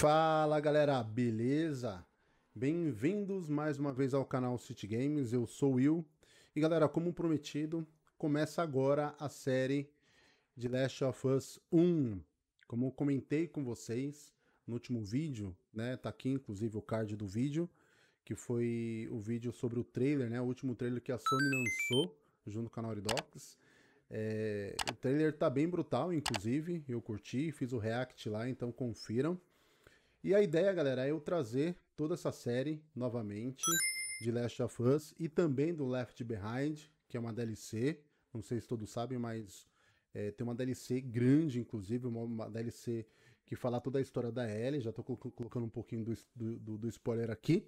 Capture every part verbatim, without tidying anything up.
Fala galera, beleza? Bem-vindos mais uma vez ao canal City Games, eu sou o Will. E galera, como prometido, começa agora a série de Last of Us um. Como eu comentei com vocês no último vídeo, né? Tá aqui inclusive o card do vídeo, que foi o vídeo sobre o trailer, né? O último trailer que a Sony lançou junto com a Naughty Dog. É... O trailer tá bem brutal, inclusive, eu curti, fiz o react lá, então confiram. E a ideia, galera, é eu trazer toda essa série novamente de Last of Us e também do Left Behind, que é uma D L C. Não sei se todos sabem, mas é, tem uma D L C grande, inclusive, uma, uma D L C que fala toda a história da Ellie. Já estou colocando um pouquinho do, do, do spoiler aqui.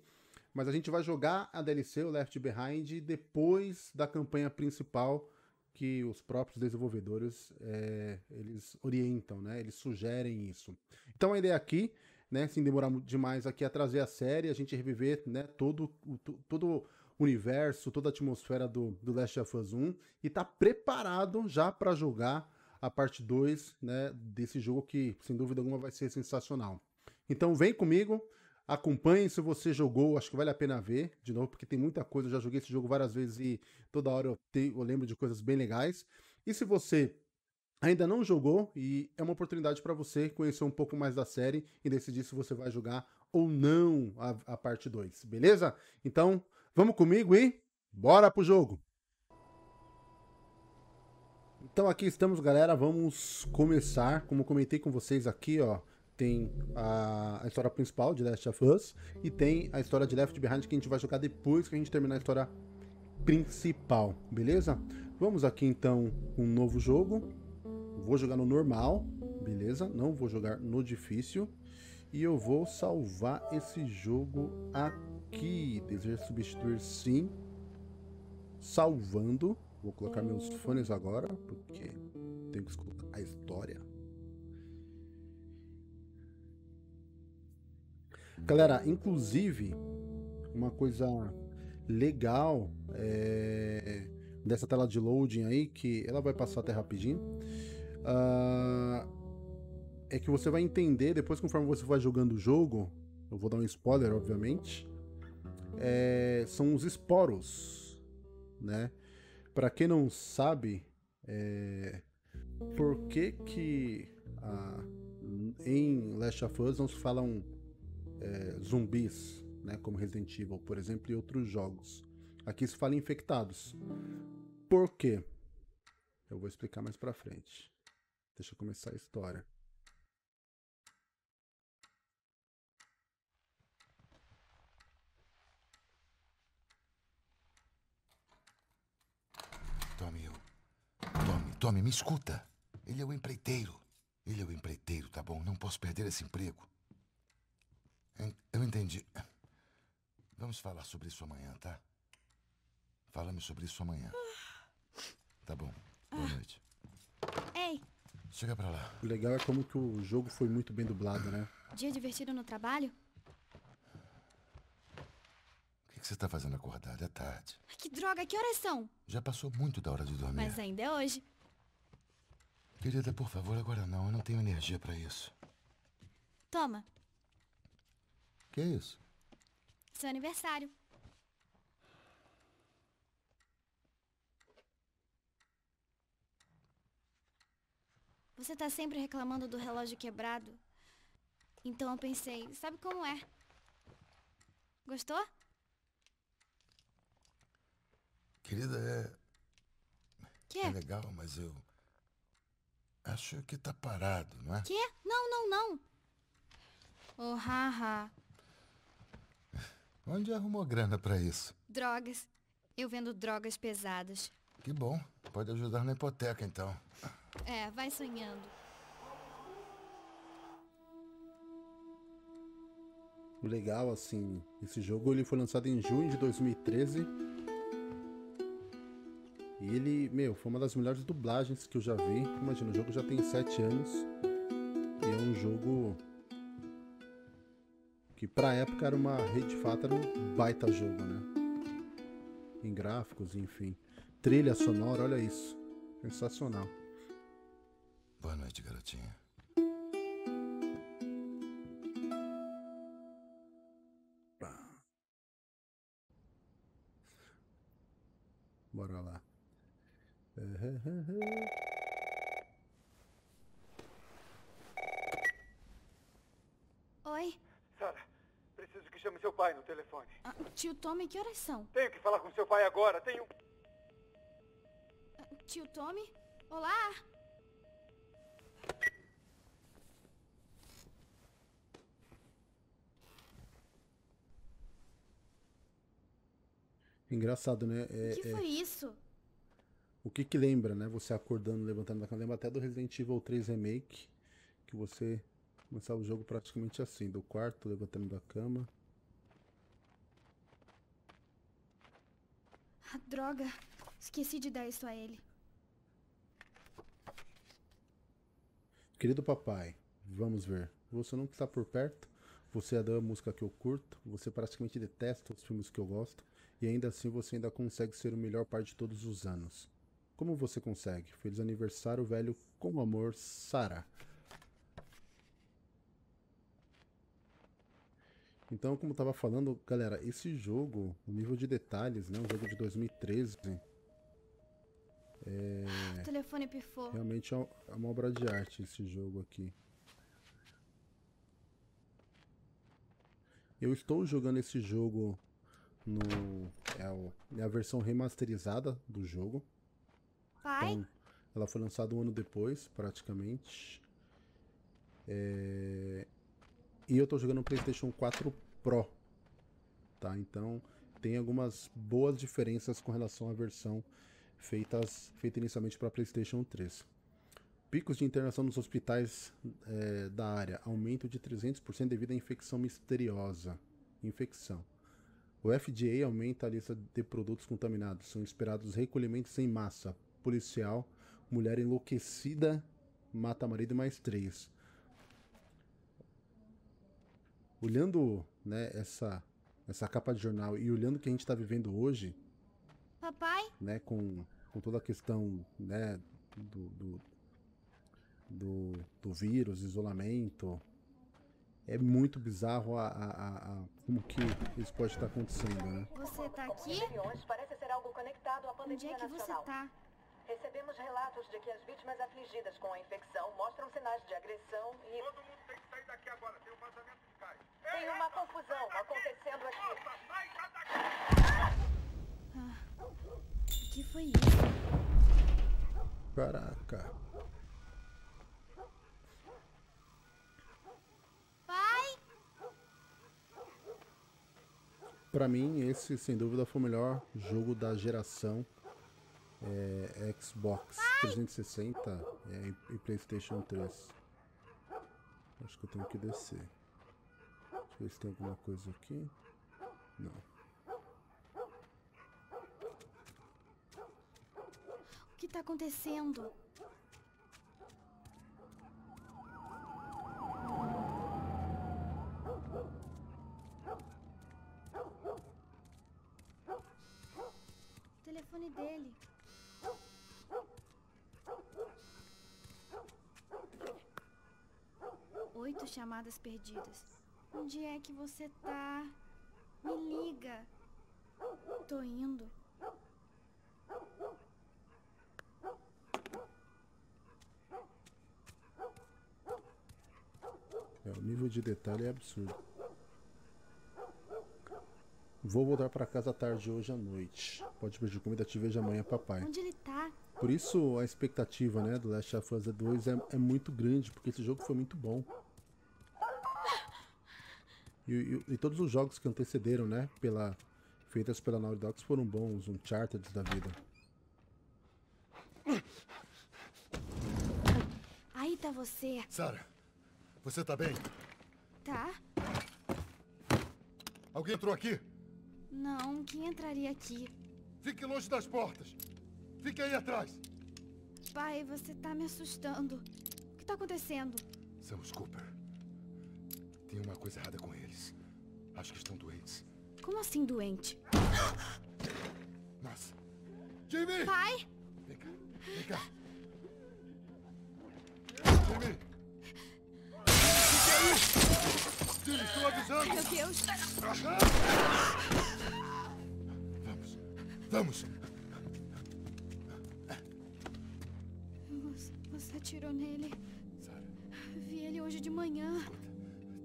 Mas a gente vai jogar a D L C, o Left Behind, depois da campanha principal que os próprios desenvolvedores é, eles orientam, né? Eles sugerem isso. Então a ideia aqui, né, sem demorar demais aqui, a trazer a série, a gente reviver, né, todo o todo universo, toda a atmosfera do, do Last of Us um e tá preparado já para jogar a parte dois, né, desse jogo que, sem dúvida alguma, vai ser sensacional. Então vem comigo, acompanhe se você jogou, acho que vale a pena ver, de novo, porque tem muita coisa, eu já joguei esse jogo várias vezes e toda hora eu, te, eu lembro de coisas bem legais. E se você ainda não jogou, e é uma oportunidade para você conhecer um pouco mais da série e decidir se você vai jogar ou não a, a parte dois, beleza? Então, vamos comigo e bora pro jogo! Então aqui estamos, galera, vamos começar. Como eu comentei com vocês aqui, ó, tem a, a história principal de Last of Us e tem a história de Left Behind que a gente vai jogar depois que a gente terminar a história principal, beleza? Vamos aqui então um novo jogo. Vou jogar no normal, beleza? Não vou jogar no difícil. E eu vou salvar esse jogo aqui. Desejo substituir, sim. Salvando. Vou colocar meus fones agora, porque tenho que escutar a história. Galera, inclusive, uma coisa legal é... dessa tela de loading aí, que ela vai passar até rapidinho. Uh, é que você vai entender depois, conforme você vai jogando o jogo, eu vou dar um spoiler, obviamente, é, são os esporos, né? Pra quem não sabe, é, por que que uh, em Last of Us não se falam é, zumbis, né? Como Resident Evil, por exemplo, e outros jogos. Aqui se fala infectados. Por quê? Eu vou explicar mais pra frente. Deixa eu começar a história. Tommy, eu... Tommy, Tommy, me escuta. Ele é o empreiteiro. Ele é o empreiteiro, tá bom? Não posso perder esse emprego. Eu entendi. Vamos falar sobre isso amanhã, tá? Fala-me sobre isso amanhã. Tá bom. Boa noite. Ei! Chega pra lá. O legal é como que o jogo foi muito bem dublado, né? Dia divertido no trabalho? O que, que você tá fazendo acordada? É tarde. Ai, que droga, que horas são? Já passou muito da hora de dormir. Mas ainda é hoje. Querida, por favor, agora não. Eu não tenho energia pra isso. Toma. Que é isso? Seu aniversário. Você tá sempre reclamando do relógio quebrado. Então eu pensei, sabe como é? Gostou? Querida, é... Que? É legal, mas eu... Acho que tá parado, não é? Que? Não, não, não. Oh, haha. Onde arrumou grana pra isso? Drogas. Eu vendo drogas pesadas. Que bom. Pode ajudar na hipoteca, então. É, vai sonhando. O legal, assim, esse jogo ele foi lançado em junho de dois mil e treze. E ele, meu, foi uma das melhores dublagens que eu já vi. Imagina, o jogo já tem sete anos. E é um jogo que pra época era uma rede de fato, era um baita jogo, né? Em gráficos, enfim. Trilha sonora, olha isso. Sensacional. Boa noite, garotinha. Bora lá. Oi? Sarah, preciso que chame seu pai no telefone. Ah, tio Tommy, que horas são? Tenho que falar com seu pai agora, tenho... Ah, tio Tommy? Olá? Engraçado, né? É, que foi é... isso? O que que lembra, né? Você acordando, levantando da cama. Lembra até do Resident Evil três Remake, que você começava o jogo praticamente assim, do quarto, levantando da cama. Ah, droga! Esqueci de dar isso a ele. Querido papai, vamos ver. Você não está por perto, você adora a música que eu curto, você praticamente detesta os filmes que eu gosto, e ainda assim você ainda consegue ser o melhor pai de todos os anos. Como você consegue? Feliz aniversário, velho. Com amor, Sarah. Então, como eu tava falando, galera, esse jogo, o nível de detalhes, né? Um jogo de dois mil e treze. É... O telefone pifou. Realmente é uma obra de arte esse jogo aqui. Eu estou jogando esse jogo... No, é, o, é a versão remasterizada do jogo. Pai? Então, ela foi lançada um ano depois, praticamente. É, e eu tô jogando o PlayStation quatro Pro. Tá? Então, tem algumas boas diferenças com relação à versão feitas, feita inicialmente para PlayStation três. Picos de internação nos hospitais é, da área. Aumento de trezentos por cento devido à infecção misteriosa. Infecção. O F D A aumenta a lista de produtos contaminados. São esperados recolhimentos em massa. Policial, mulher enlouquecida, mata marido e mais três. Olhando, né, essa, essa capa de jornal e olhando o que a gente está vivendo hoje... Papai? Né, com, com toda a questão, né, do, do, do, do vírus, isolamento... É muito bizarro a, a, a, a como que isso pode estar acontecendo, né? Você tá aqui? Parece ser algo conectado à pandemia nacional. Onde é que você tá? Recebemos relatos de que as vítimas afligidas com a infecção mostram sinais de agressão e... Todo mundo tem que sair daqui agora, tem um vazamento de gás. Tem uma Eita, confusão acontecendo aqui. Nossa, sai, sai daqui. Ah, o que foi isso? Caraca. Pra mim, esse, sem dúvida, foi o melhor jogo da geração é, Xbox trezentos e sessenta é, e PlayStation três. Acho que eu tenho que descer. Deixa eu ver se tem alguma coisa aqui. Não. O que tá acontecendo? O telefone dele. Oito chamadas perdidas. Onde é que você tá? Me liga. Tô indo. É, o nível de detalhe é absurdo. Vou voltar pra casa tarde hoje à noite. Pode pedir comida, te vejo amanhã, papai. Onde ele tá? Por isso a expectativa, né, do Last of Us dois é, é muito grande, porque esse jogo foi muito bom. E, e, e todos os jogos que antecederam, né, pela, feitas pela Naughty Dog foram bons, Uncharted da vida. Aí tá você. Sarah, você tá bem? Tá. Alguém entrou aqui? Não, quem entraria aqui? Fique longe das portas! Fique aí atrás! Pai, você tá me assustando. O que tá acontecendo? São os Cooper. Tem uma coisa errada com eles. Acho que estão doentes. Como assim doente? Nossa! Jimmy! Pai! Vem cá, vem cá! Jimmy! O que é isso? Jimmy, estou avisando! Meu Deus! Aham. Vamos! Vamos! atirou nele. Sarah. Vi ele hoje de manhã. Escuta,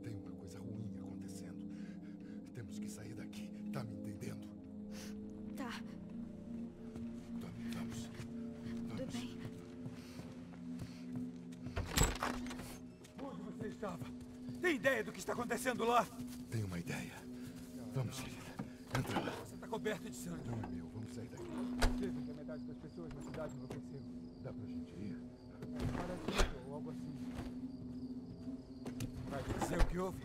tem uma coisa ruim acontecendo. Temos que sair daqui. Tá me entendendo? Tá. Vamos. Tudo bem. Onde você estava? Tem ideia do que está acontecendo lá? Tenho uma ideia. Vamos, querida. Entra lá. Você está coberto de sangue. Não é meu. Vamos sair daqui. Dizem que a metade das pessoas na cidade não aconteceu. Dá pra gente ir? Parece isso, ou algo assim. Vai dizer o que houve?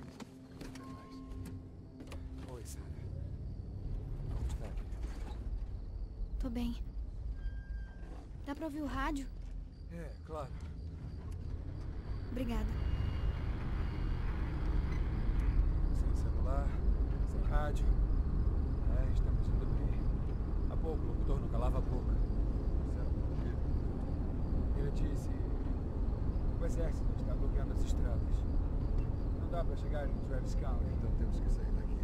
Até mais. Oi, Sarah. Como está, querida? Tô bem. Dá pra ouvir o rádio? É, claro. Obrigada. Sem celular, sem rádio. É, estamos indo bem. Há pouco o locutor não calava a boca. Ele disse... O exército está bloqueando as estradas. Não dá pra chegar em Travis County. Então temos que sair daqui.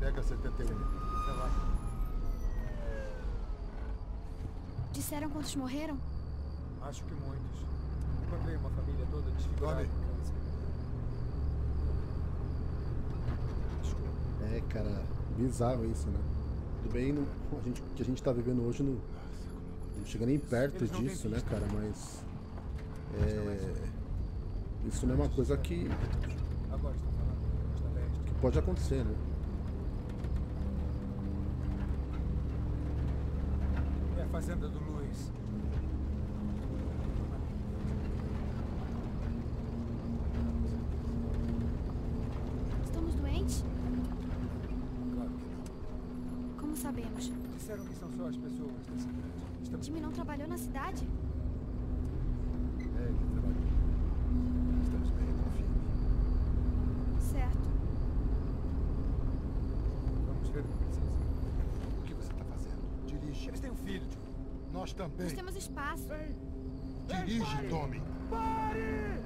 Pega setenta e um. Vai lá. Disseram quantos morreram? Acho que muitos. Encontrei uma família toda desfigurada. É, cara, bizarro isso, né? Tudo bem, não, a gente, que a gente tá vivendo hoje no... Não chega nem perto disso, né, cara? Mas é, isso não é uma coisa que que pode acontecer, né? É a fazenda do Luiz. Estamos doentes? Claro que não. Como sabemos? Disseram que são só as pessoas da cidade. O time não trabalhou na cidade? É, ele trabalhou. Estamos bem, confia em mim. Certo. Vamos ver o que precisa. O que você está fazendo? Dirige. Eles têm um filho, Joel. Nós também. Nós temos espaço. Vem. Dirige, Vem, pare. Tommy. Pare!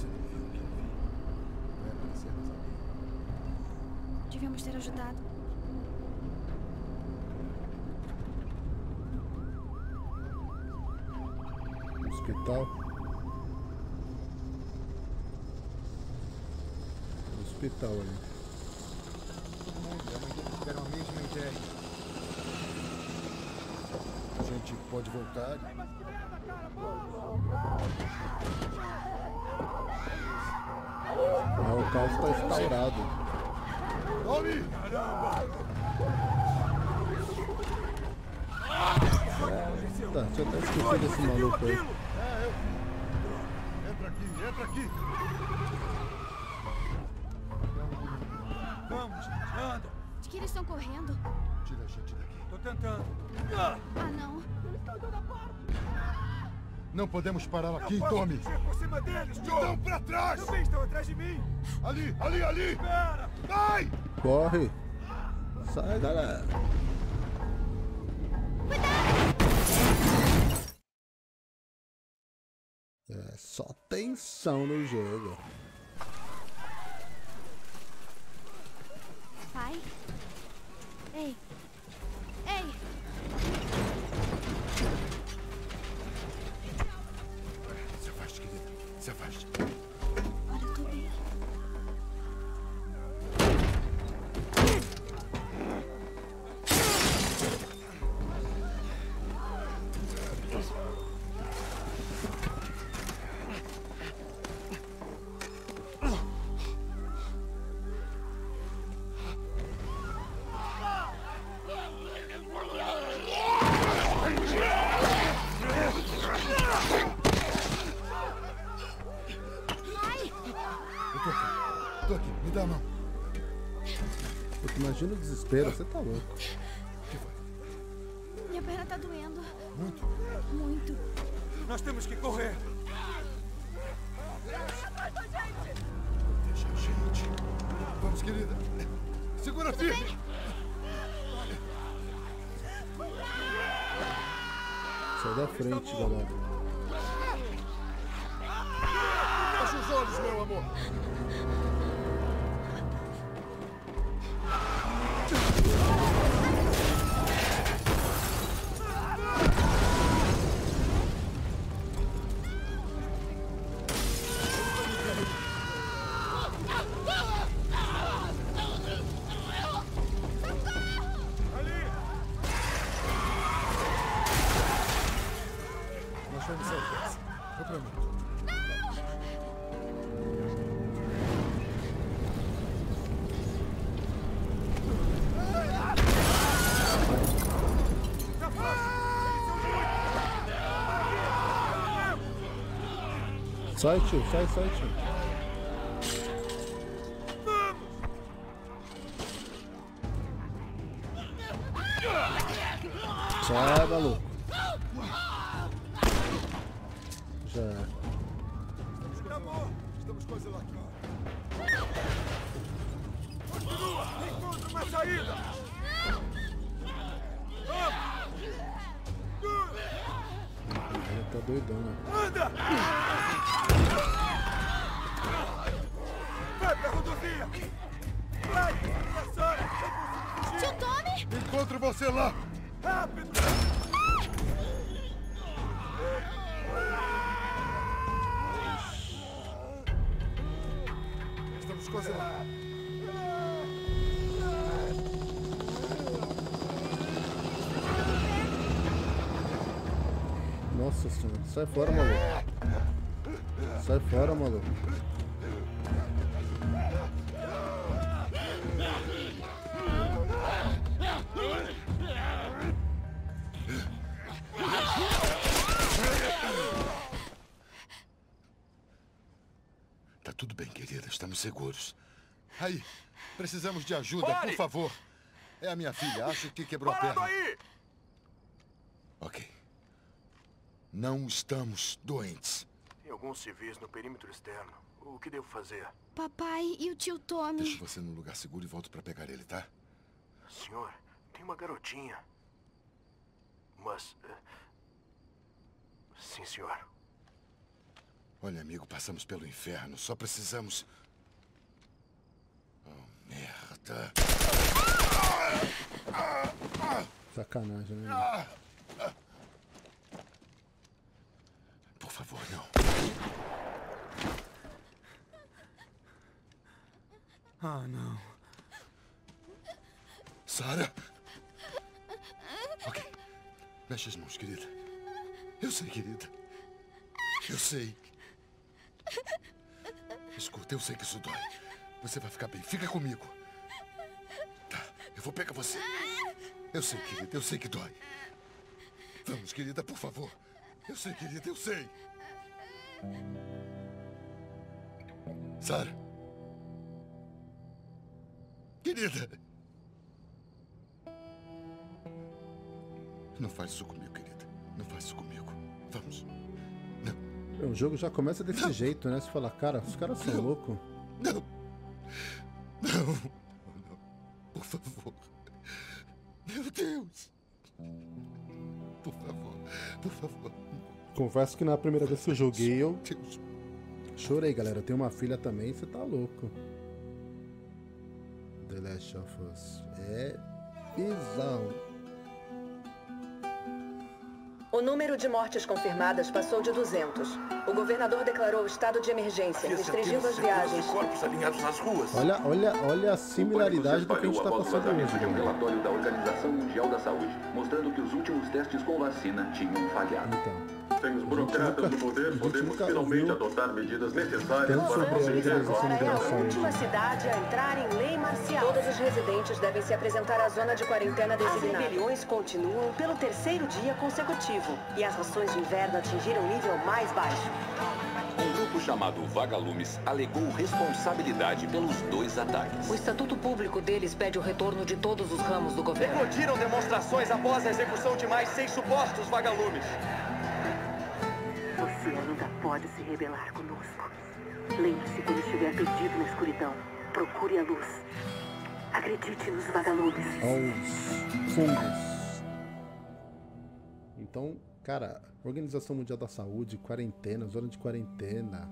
Você não viu o que eu vi. Vai aparecermos alguém. Devíamos ter ajudado. Hospital. Hospital ali. Todo mundo tiveram a mesma ideia. A gente pode voltar. Tem mais que merda, cara! Ah, o caos está instaurado. Tommy! Caramba! Tá, deixa eu até esquecer desse maluco aí. Entra aqui, entra aqui! Vamos, gente, anda! De que eles estão correndo? Tira a gente daqui. Tô tentando. Ah, não. Eles estão dando a parte. Não podemos parar aqui, Tommy! Por cima deles, Joel! Estão pra trás! Também estão atrás de mim! Ali, ali, ali! Espera! Vai! Corre! Sai, galera! É só tensão no jogo. Pai? Ei! Ei! Se afaste, querida. Se afaste. Olha, eu tô bem. No desespero, você tá louco. O que foi? Minha perna tá doendo. Muito? Muito. Nós temos que correr. Atrás da gente! Deixa a gente. Vamos, querida. Segura firme. Sai da frente, galera. Fecha os olhos, meu amor. Não! Sai, tio, sai, sai, tio. Sai, maluco. Já. Acabou. Estamos quase lá. Continua. Encontra uma saída. Ele tá doidão, né? Anda! Vai, Sarah, tio Tommy? Encontro você lá! Rápido! Estamos quase lá. Nossa senhora, sai fora, maluco. Sai fora, maluco. Seguros. Aí, precisamos de ajuda, Pare. por favor. É a minha filha, acho que quebrou Parado a perna. Aí. Ok. Não estamos doentes. Tem alguns civis no perímetro externo. O que devo fazer? Papai e o tio Tommy. Deixo você num lugar seguro e volto pra pegar ele, tá? Senhor, tem uma garotinha. Mas... Sim, senhor. Olha, amigo, passamos pelo inferno. Só precisamos... Merda. Sacanagem, né? Por favor, não. Ah, não. Sarah? Ok. Mexe as mãos, querida. Eu sei, querida. Eu sei. Escuta, eu sei que isso dói. Você vai ficar bem. Fica comigo. Tá, eu vou pegar você. Eu sei, querida. Eu sei que dói. Vamos, querida, por favor. Eu sei, querida. Eu sei. Sarah. Querida. Não faz isso comigo, querida. Não faz isso comigo. Vamos. Não. O jogo já começa desse Não. jeito, né? Você fala, cara, os caras são loucos. Não. Não, não, por favor. Meu Deus. Por favor, por favor. Confesso que na primeira vez que eu joguei, eu chorei, galera. Eu tenho uma filha também, você tá louco. The Last of Us é bizarro. O número de mortes confirmadas passou de duzentos. O governador declarou estado de emergência, restringindo as viagens. Corpos alinhados nas ruas. Olha, olha, olha a similaridade do que a gente está passando hoje. De um relatório da Organização Mundial da Saúde, mostrando que os últimos testes com vacina tinham falhado. Então, sem os burocratas do poder, podemos finalmente adotar medidas necessárias para proteger a população. É a última cidade a entrar em lei marcial. Todos os residentes devem se apresentar à zona de quarentena designada. As rebeliões continuam pelo terceiro dia consecutivo. E as rações de inverno atingiram o nível mais baixo. Um grupo chamado Vagalumes alegou responsabilidade pelos dois ataques. O estatuto público deles pede o retorno de todos os ramos do governo. Eclodiram demonstrações após a execução de mais seis supostos Vagalumes. Você nunca pode se rebelar conosco. Lembre-se, quando estiver perdido na escuridão, procure a luz. Acredite nos Vagalumes. Aos fundos. Então, cara, Organização Mundial da Saúde, quarentena, zona de quarentena.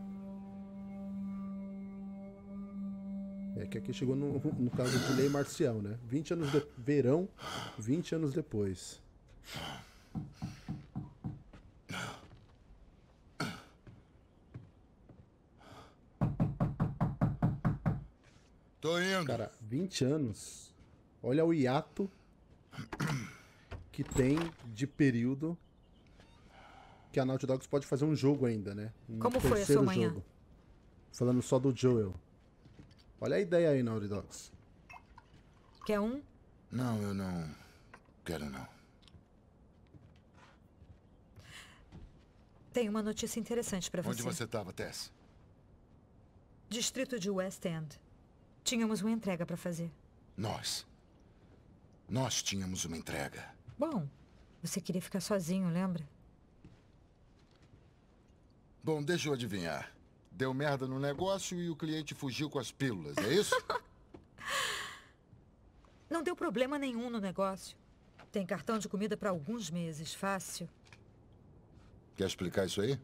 É que aqui chegou no, no caso de lei marcial, né? vinte anos de verão, vinte anos depois. Tô indo. Cara, vinte anos. Olha o hiato que tem de período que a Naughty Dog pode fazer um jogo ainda, né? Um Como foi a sua manhã? Jogo. Falando só do Joel. Olha a ideia aí, Naughty Dogs. Quer um? Não, eu não quero não. Tem uma notícia interessante pra você. Onde você estava, Tess? Distrito de West End. Tínhamos uma entrega pra fazer. Nós. Nós tínhamos uma entrega. Bom, você queria ficar sozinho, lembra? Bom, deixa eu adivinhar. Deu merda no negócio e o cliente fugiu com as pílulas, é isso? Não deu problema nenhum no negócio. Tem cartão de comida pra alguns meses, fácil. Quer explicar isso aí?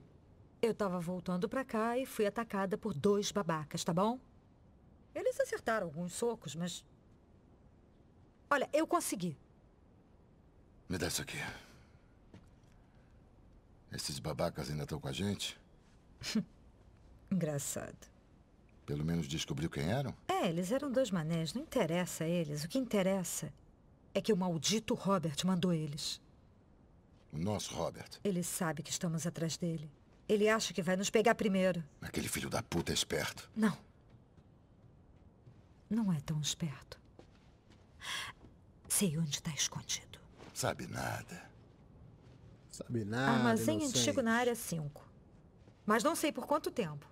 Eu tava voltando pra cá e fui atacada por dois babacas, tá bom? Eles acertaram alguns socos, mas... Olha, eu consegui. Me dá isso aqui. Esses babacas ainda estão com a gente? Engraçado. Pelo menos descobriu quem eram? É, eles eram dois manés. Não interessa a eles. O que interessa é que o maldito Robert mandou eles. O nosso Robert? Ele sabe que estamos atrás dele. Ele acha que vai nos pegar primeiro. Aquele filho da puta é esperto. Não. Não é tão esperto. Sei onde está escondido. Sabe nada. Sabe nada, Armazém inocente. Antigo na área cinco. Mas não sei por quanto tempo.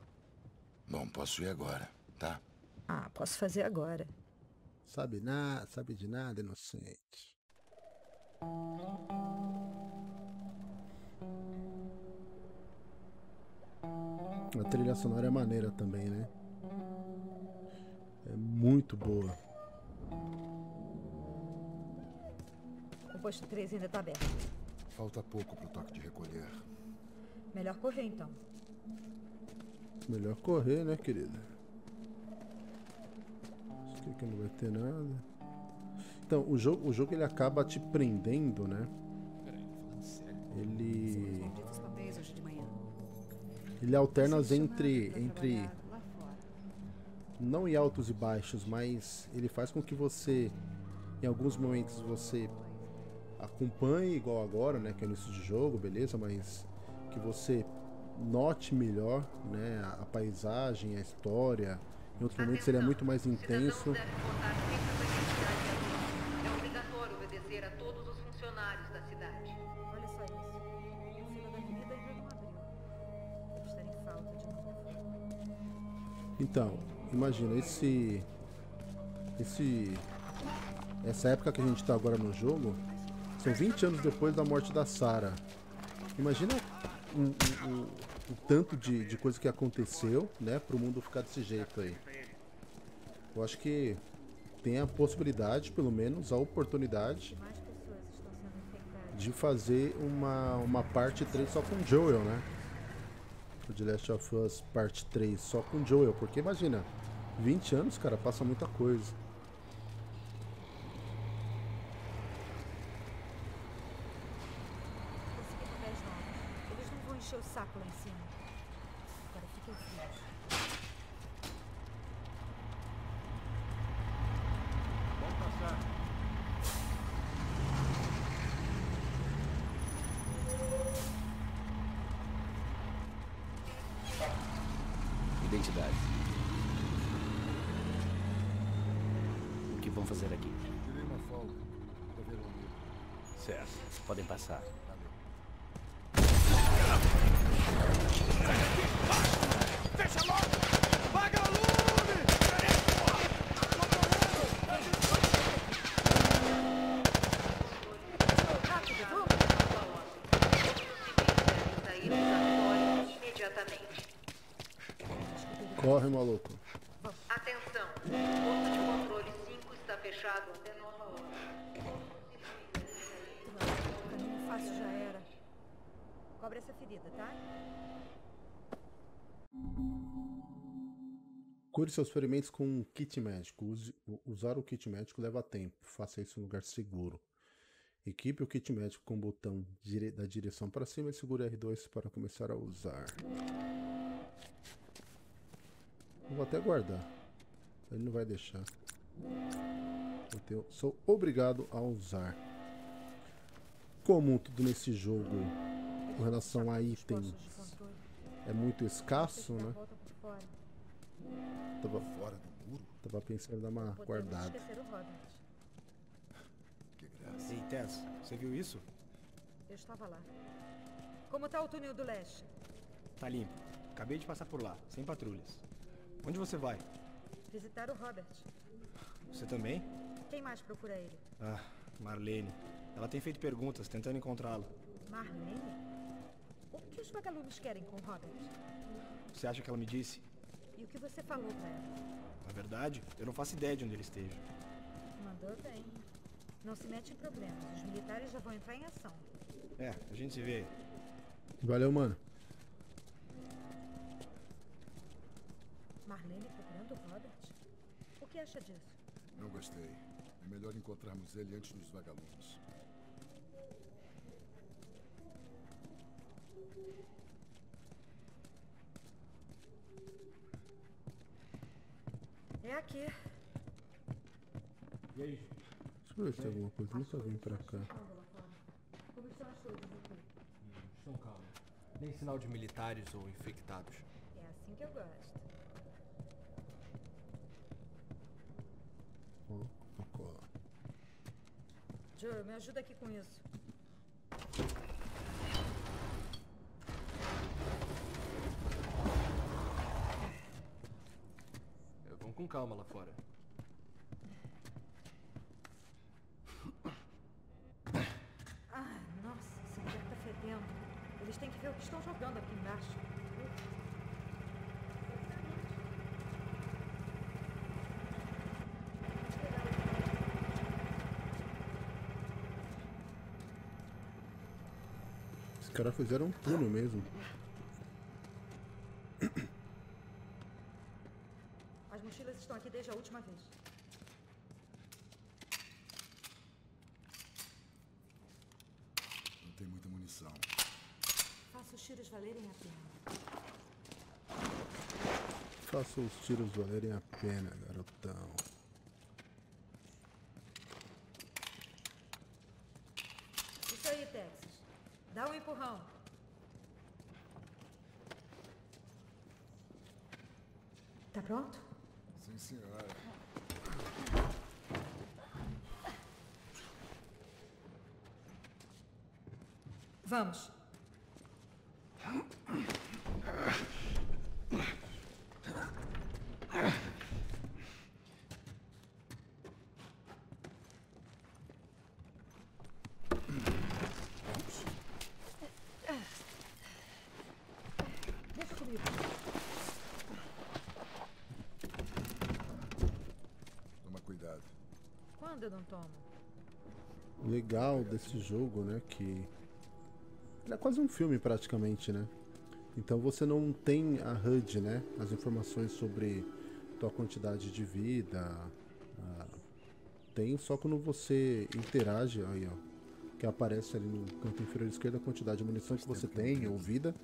Bom, posso ir agora, tá? Ah, posso fazer agora. Sabe nada, sabe de nada, inocente. A trilha sonora é maneira também, né? É muito boa. O posto três ainda tá aberto. Falta pouco pro toque de recolher. Melhor correr, então. Melhor correr, né, querida? Isso aqui que não vai ter nada. Então, o jogo, o jogo ele acaba te prendendo, né? Peraí, falando sério. Ele... Ele alterna entre... entre... não em altos e baixos, mas ele faz com que você, em alguns momentos, você acompanhe igual agora, né, que é no início de jogo, beleza, mas que você note melhor, né, a paisagem, a história. Em outros Atenção. Momentos ele é muito mais intenso. Deve votar sempre a é obrigatório obedecer a todos os funcionários da cidade. Olha só isso. O fila da avenida ainda não abriu. Deve estar em falta de uma. Então... Imagina, esse, esse, essa época que a gente tá agora no jogo, são vinte anos depois da morte da Sarah. Imagina o, o, o tanto de, de coisa que aconteceu, né, pro mundo ficar desse jeito aí. Eu acho que tem a possibilidade, pelo menos a oportunidade, de fazer uma, uma parte três só com o Joel, né? De Last of Us Part três só com o Joel, porque imagina, vinte anos, cara, passa muita coisa. Eles não vão encher o saco lá em cima. Agora fica em cima. Vamos passar. Identidade. O que vão fazer aqui? Tirei uma folga para ver o amigo. Certo. Podem passar. Fecha logo! Vagalume! Corre, maluco. Atenção. O ponto de controle cinco está fechado até nova hora. O caminho fácil já era. Cobre essa ferida, tá? Cure seus ferimentos com um kit médico. Use, usar o kit médico leva tempo. Faça isso em um lugar seguro. Equipe o kit médico com o botão dire, da direção para cima e segure R dois para começar a usar. Vou até guardar. Ele não vai deixar. Eu tenho, sou obrigado a usar. Como tudo nesse jogo com relação a itens é muito escasso, né? Tava fora do muro. Tava pensando em dar uma guardada. Que graça. Ei, Tess, você viu isso? Eu estava lá. Como tá o túnel do leste? Tá limpo. Acabei de passar por lá, sem patrulhas. Onde você vai? Visitar o Robert. Você também? Quem mais procura ele? Ah, Marlene. Ela tem feito perguntas, tentando encontrá-lo. Marlene? O que os vagalumes querem com o Robert? Você acha que ela me disse? E o que você falou pra ela? Na verdade, eu não faço ideia de onde ele esteja. Mandou bem. Não se mete em problemas. Os militares já vão entrar em ação. É, a gente se vê aí. Valeu, mano. Marlene procurando o Robert? O que acha disso? Não gostei. É melhor encontrarmos ele antes dos vagalumes. É aqui. E aí? Deixa eu ver se tem alguma coisa. Nunca vim pra cá. Como estão as coisas aqui? Estão calmos. Nem sinal de militares ou infectados. É assim que eu gosto. Joel, me ajuda aqui com isso. Eu vou com calma lá fora. Ah, nossa, esse lugar tá fedendo. Eles têm que ver o que estão jogando aqui embaixo. Os caras fizeram um túnel mesmo. As mochilas estão aqui desde a última vez. Não tem muita munição. Faça os tiros valerem a pena. Faça os tiros valerem a pena, garotão. Isso aí, Texas. Dá um empurrão. Tá pronto? Sim, senhora. Vamos. Eu não tomo. Legal desse jogo, né? Que é quase um filme praticamente, né? Então você não tem a H U D, né? As informações sobre tua quantidade de vida. Ah, tem só quando você interage, aí ó, que aparece ali no canto inferior esquerdo a quantidade de munição que você tem ou vida.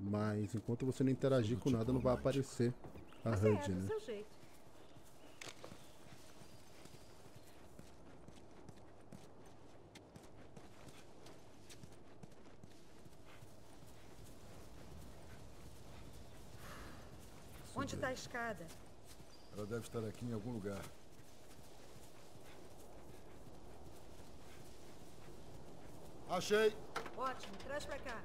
Mas enquanto você não interagir com nada, não vai aparecer a H U D, né? Onde está a escada? Ela deve estar aqui em algum lugar. Achei! Ótimo, traz pra cá.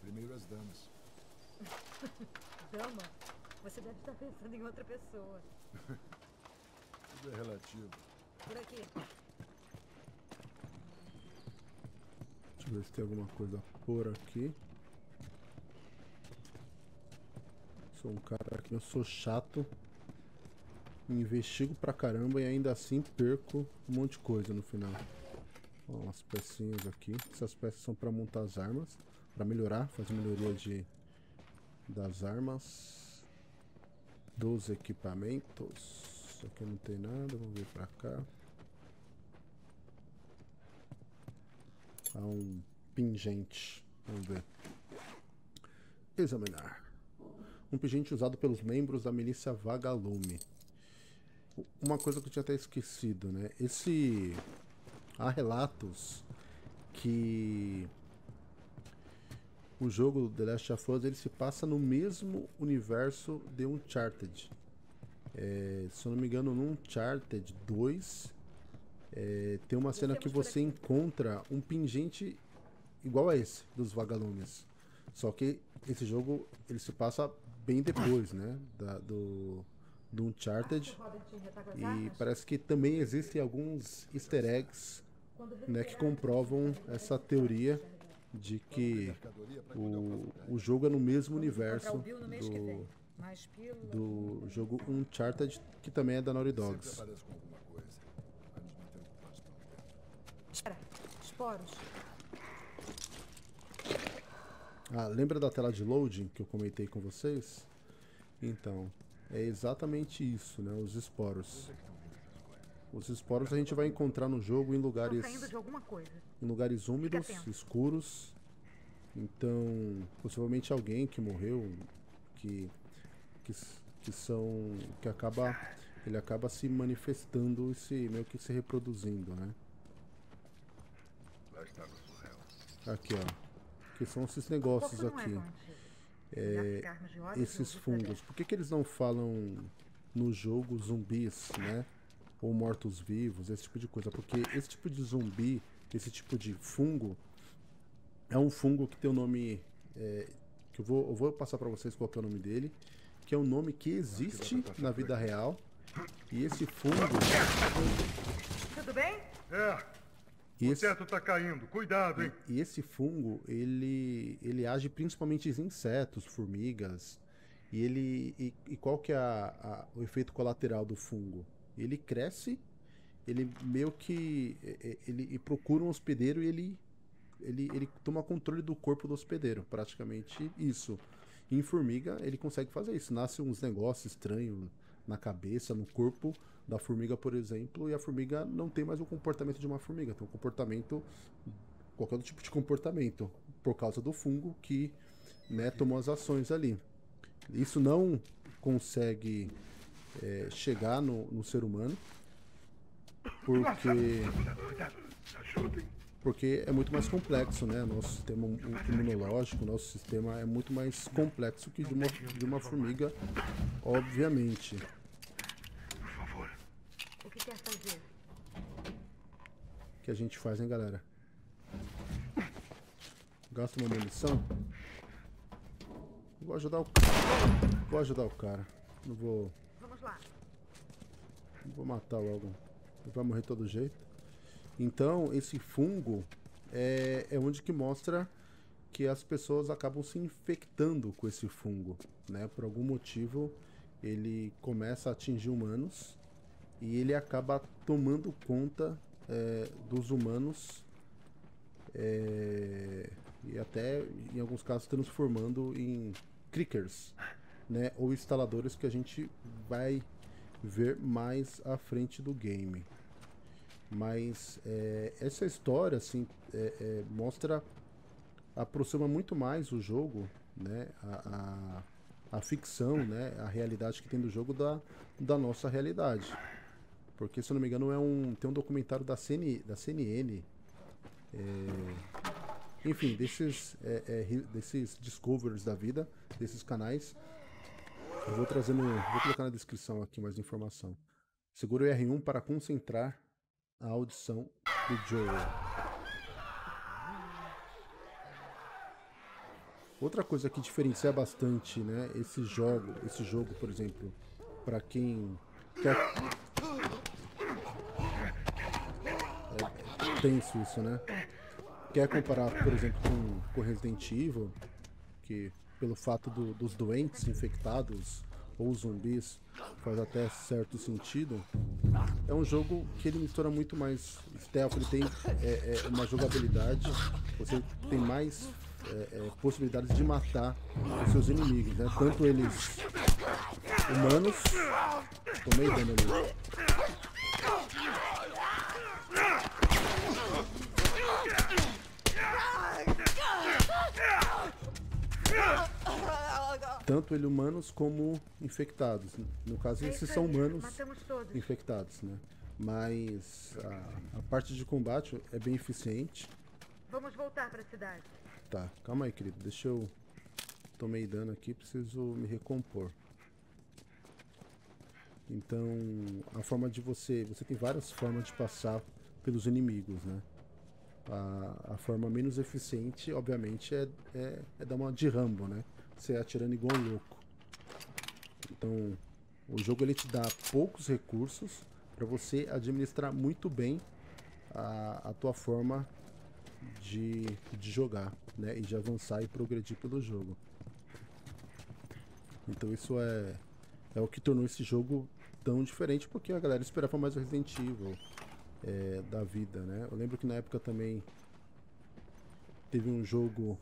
Primeiro as damas. Dama? Você deve estar pensando em outra pessoa. Tudo é relativo. Por aqui. Deixa eu ver se tem alguma coisa por aqui. Sou um cara que eu sou chato. Me investigo pra caramba e ainda assim perco um monte de coisa no final. Ó, umas pecinhas aqui. Essas peças são pra montar as armas. Pra melhorar, fazer melhoria de, das armas. Dos equipamentos. Aqui não tem nada, vamos ver pra cá. Há um pingente. Vamos ver. Examinar. Um pingente usado pelos membros da milícia Vagalume. Uma coisa que eu tinha até esquecido, né? Esse... Há relatos que... O jogo The Last of Us, ele se passa no mesmo universo de Uncharted. É, se eu não me engano, no Uncharted dois, é, tem uma cena que você encontra um pingente igual a esse, dos Vagalumes. Só que esse jogo, ele se passa bem depois, né, da, do, do Uncharted. E parece que também existem alguns easter eggs, né, que comprovam essa teoria de que o, o jogo é no mesmo universo do, do jogo Uncharted, que também é da Naughty Dog. Ah, lembra da tela de loading que eu comentei com vocês? Então, é exatamente isso, né? Os esporos. Os esporos a gente vai encontrar no jogo em lugares, em lugares úmidos, escuros. Então, possivelmente alguém que morreu, que, que, que são, que acaba, ele acaba se manifestando e se, meio que se reproduzindo, né? Aqui, ó, que são esses negócios aqui, é, esses fungos. Por que que eles não falam no jogo zumbis, né? Ou mortos-vivos, esse tipo de coisa, porque esse tipo de zumbi, esse tipo de fungo, é um fungo que tem o um nome, é, que eu vou, eu vou passar pra vocês qual que é o nome dele, que é um nome que existe na vida real, e esse fungo... Tudo bem? É, o teto tá caindo, cuidado, hein? E esse fungo, ele, ele age principalmente em insetos, formigas, e ele e, e qual que é a, a, o efeito colateral do fungo? Ele cresce, ele meio que ele, ele procura um hospedeiro e ele, ele, ele toma controle do corpo do hospedeiro, praticamente isso. E em formiga ele consegue fazer isso, nasce uns negócios estranhos na cabeça, no corpo da formiga, por exemplo, e a formiga não tem mais o comportamento de uma formiga, tem um comportamento, qualquer outro tipo de comportamento, por causa do fungo que, né, tomou as ações ali. Isso não consegue... É, chegar no, no ser humano, porque porque é muito mais complexo, né? Nosso sistema imunológico, nosso sistema é muito mais complexo que de uma, de uma formiga, obviamente. Por favor. O que quer fazer? O que a gente faz, hein, galera? Gasta uma munição. Vou ajudar o vou ajudar o cara. Não vou Vou matar logo. Vai morrer de todo jeito. Então, esse fungo é, é onde que mostra que as pessoas acabam se infectando com esse fungo, né? Por algum motivo, ele começa a atingir humanos e ele acaba tomando conta é, dos humanos é, e até, em alguns casos, transformando em clickers, né? Ou instaladores, que a gente vai... ver mais à frente do game. Mas é, essa história assim é, é, mostra, aproxima muito mais o jogo, né, a, a, a ficção, né, a realidade que tem do jogo da, da nossa realidade. Porque, se eu não me engano, é um, tem um documentário da C N, da C N N, é, enfim, desses é, é, desses discoveries da vida, desses canais. Eu vou trazer no, vou colocar na descrição aqui mais informação. Segura o R um para concentrar a audição do Joel. Outra coisa que diferencia bastante, né, esse jogo, esse jogo, por exemplo, para quem quer... É tenso isso, né? Quer comparar, por exemplo, com, com Resident Evil, que... pelo fato do, dos doentes infectados ou zumbis faz até certo sentido. É um jogo que ele mistura muito mais stealth, ele tem é, é, uma jogabilidade, você tem mais é, é, possibilidades de matar os seus inimigos, né? Tanto eles humanos... Tomei dano ali. tanto ele humanos como infectados. No caso, é esses são aí, humanos infectados, né? Mas a, a parte de combate é bem eficiente. Vamos voltar para a cidade. Tá, calma aí, querido. Deixa eu... Tomei dano aqui, preciso me recompor. Então, a forma de você... Você tem várias formas de passar pelos inimigos, né? A, a forma menos eficiente, obviamente, é, é, é dar uma de Rambo, né? Você atirando igual um louco. Então, o jogo ele te dá poucos recursos para você administrar muito bem a, a tua forma de, de jogar, né? E de avançar e progredir pelo jogo. Então isso é, é o que tornou esse jogo tão diferente, porque a galera esperava mais o Resident Evil é, da vida, né? Eu lembro que na época também teve um jogo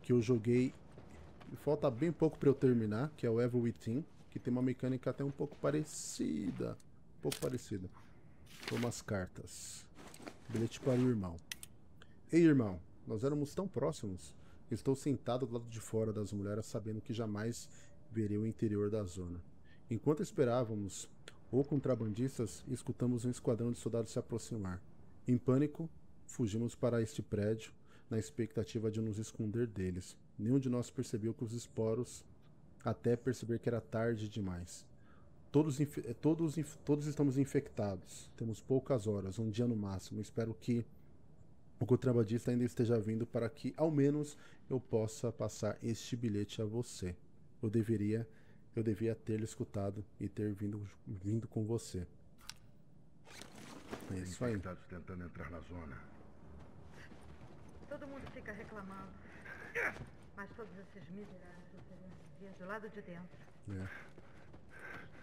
que eu joguei e falta bem pouco para eu terminar, que é o Evil Within, que tem uma mecânica até um pouco parecida. Um pouco parecida. Toma as cartas. Bilhete para o irmão. Ei, irmão, nós éramos tão próximos. Estou sentado do lado de fora das mulheres, sabendo que jamais verei o interior da zona. Enquanto esperávamos, ou contrabandistas, escutamos um esquadrão de soldados se aproximar. Em pânico, fugimos para este prédio, na expectativa de nos esconder deles. Nenhum de nós percebeu que os esporos, até perceber que era tarde demais. Todos, todos, todos estamos infectados. Temos poucas horas, um dia no máximo. Espero que o contrabandista ainda esteja vindo para que, ao menos, eu possa passar este bilhete a você. Eu deveria, eu devia ter escutado e ter vindo, vindo com você. É isso aí. Infectados tentando entrar na zona. Todo mundo fica reclamando, mas todos esses miseráveis vinham do lado de dentro. É.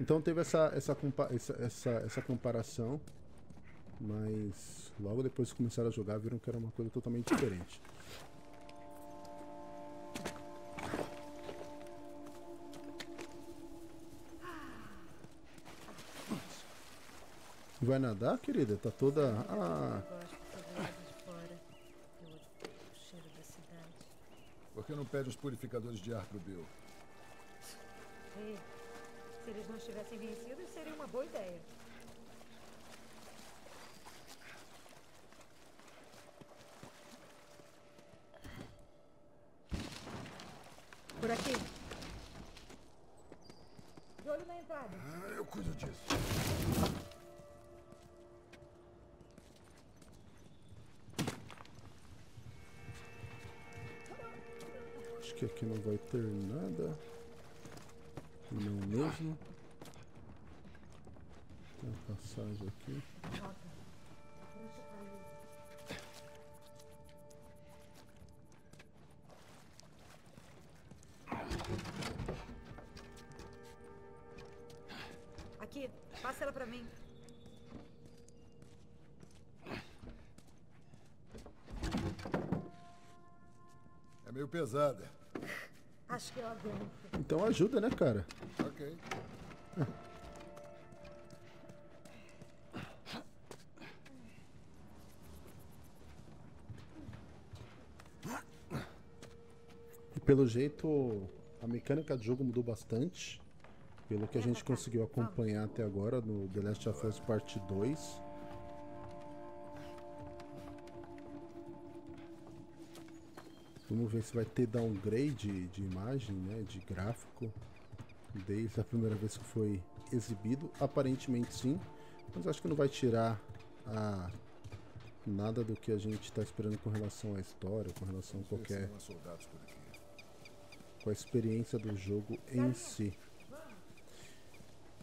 Então teve essa essa, essa essa essa comparação. Mas logo depois que começaram a jogar, viram que era uma coisa totalmente diferente. Vai nadar, querida? Tá toda... Ah. Por que não pede os purificadores de ar pro Bill? Ei, se eles não estivessem vencidos, seria uma boa ideia. Por aqui. De olho na entrada. Ah, eu cuido disso. Acho que aqui não vai ter nada. Não mesmo. Tem uma passagem aqui. Passa ela pra mim. É meio pesada. Acho que eu aguento. Então ajuda, né, cara? Ok. E pelo jeito, a mecânica do jogo mudou bastante. Pelo que a gente conseguiu acompanhar até agora no The Last of Us Part dois. Vamos ver se vai ter downgrade de imagem, né, de gráfico, desde a primeira vez que foi exibido. Aparentemente sim, mas acho que não vai tirar a... nada do que a gente está esperando com relação à história, com relação a qualquer... com a experiência do jogo em si.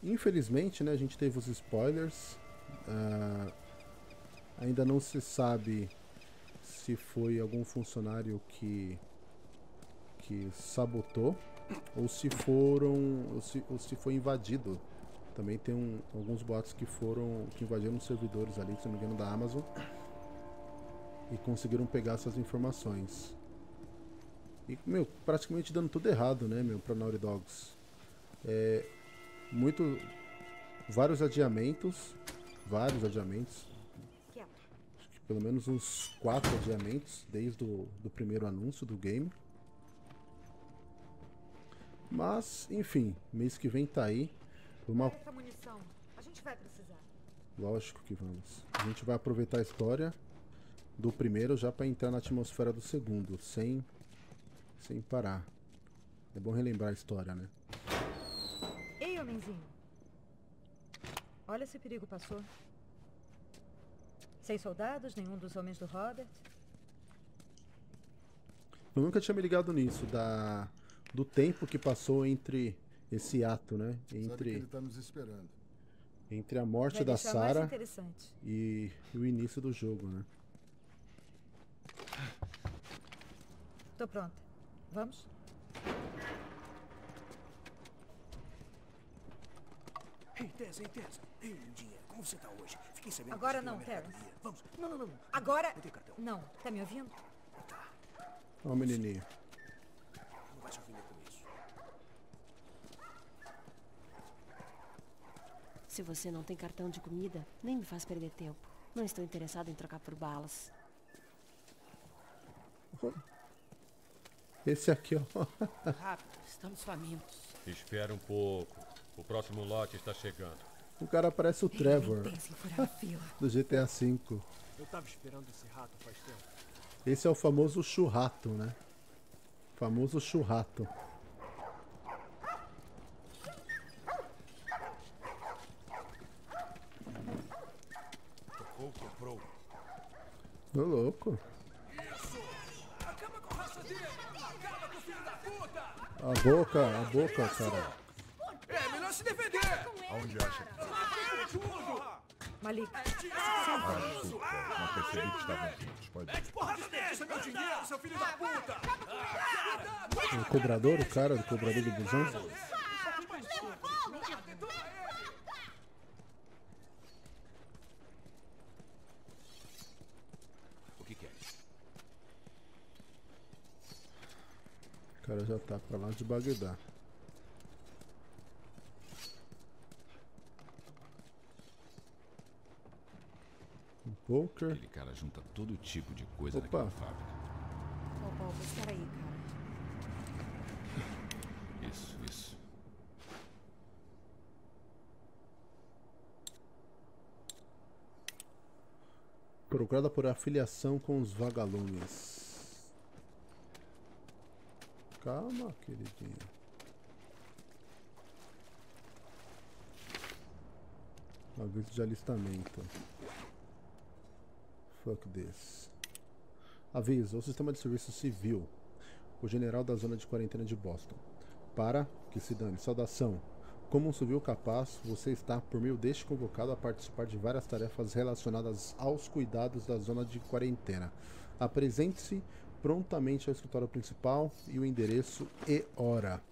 Infelizmente, né, a gente teve os spoilers, uh, ainda não se sabe se foi algum funcionário que, que sabotou ou se foram ou se, ou se foi invadido. Também tem um, alguns boatos que foram que invadiram os servidores ali, se não me engano, da Amazon e conseguiram pegar essas informações. E, meu, praticamente dando tudo errado, né, meu, pra Naughty Dogs. É... Muito, vários adiamentos, vários adiamentos, acho que pelo menos uns quatro adiamentos desde o do primeiro anúncio do game. Mas, enfim, mês que vem tá aí. Vamos... A gente vai precisar. Lógico que vamos. A gente vai aproveitar a história do primeiro já para entrar na atmosfera do segundo, sem, sem parar. É bom relembrar a história, né? Ei, homenzinho. Olha se o perigo passou. Seis soldados, nenhum dos homens do Robert. Eu nunca tinha me ligado nisso, da... do tempo que passou entre esse ato, né? Entre... Sabe que ele tá nos esperando. Entre a morte Vai da Sarah e o início do jogo, né? Tô pronta. Vamos? Ei, Tess, ei, Tess. Ei, Lindinha, como você tá hoje? Fiquei sabendo. Agora não, Tess. Vamos. Não, não, não. Agora... Não. Tá me ouvindo? Tá. Ó, menininho. Não vai se ofender comigo. Se você não tem cartão de comida, nem me faz perder tempo. Não estou interessado em trocar por balas. Esse aqui, ó. Rápido, estamos famintos. Espera um pouco. O próximo lote está chegando. O cara parece o Trevor do G T A cinco. Eu tava esperando esse rato faz tempo. Esse é o famoso churrato, né? O famoso churrato. Tô louco. Isso! Acaba com a raça dele! Acaba com o filho da puta! A boca, a boca, cara. É, melhor se defender! Aonde acha? Malik. Ah, desculpa. Não percebi que estavam juntos. Pode. Mete porrada nele! Seu dinheiro, seu filho da puta! O cobrador, o cara do cobrador do busão? O cara já tá pra lá de Bagdá. Um poker. Aquele cara junta todo tipo de coisa naquela fábrica. Opa, vou buscar aí, cara. Isso, isso. Procurada por afiliação com os vagalumes. Calma, queridinho. Aviso de alistamento. Fuck this. Aviso, o sistema de serviço civil. O general da zona de quarentena de Boston. Para que se dane. Saudação. Como um civil capaz, você está, por meio deste convocado, a participar de várias tarefas relacionadas aos cuidados da zona de quarentena. Apresente-se prontamente ao escritório principal e o endereço e hora.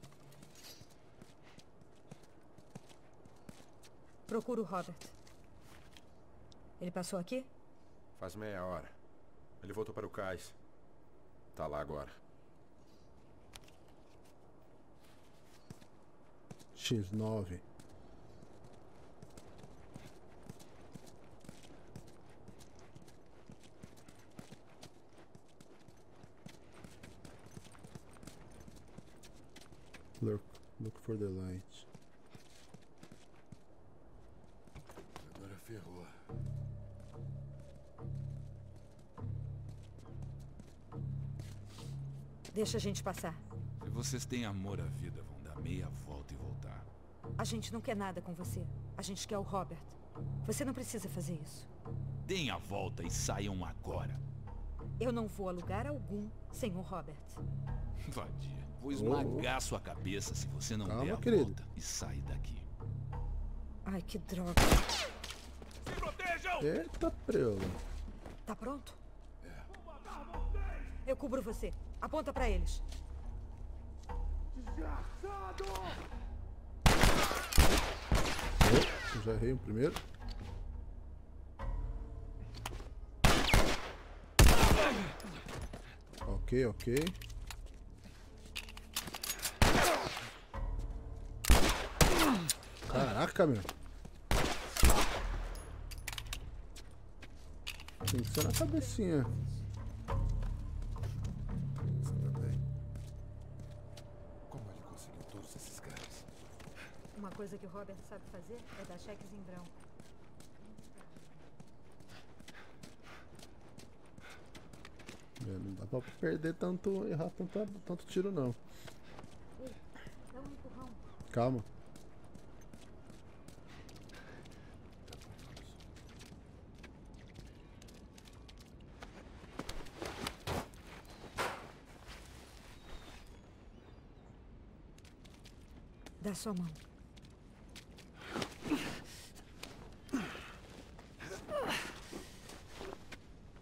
Procuro o Robert. Ele passou aqui? Faz meia hora. Ele voltou para o cais. Tá lá agora. X nove. Look, look for the light. Agora ferrou. Deixa a gente passar. Se vocês têm amor à vida, vão dar meia volta e voltar. A gente não quer nada com você. A gente quer o Robert. Você não precisa fazer isso. Deem a volta e saiam agora. Eu não vou a lugar algum sem o Robert. Vadia. Vou esmagar oh. sua cabeça se você não Calma, der a querido. volta e sair daqui. Ai, que droga. Se protejam! Eita, preula. Tá pronto? É. Eu cubro você. Aponta pra eles. Desgraçado! Oh, eu já errei o primeiro. Ok, ok. Caraca, meu. Tem que ser na cabecinha. Como ele conseguiu todos Uma coisa que o Robert sabe fazer é dar cheques em branco. É, não dá pra perder tanto, errar tanto, tanto tiro não. Ei, dá um empurrão. Calma. Dá sua mão.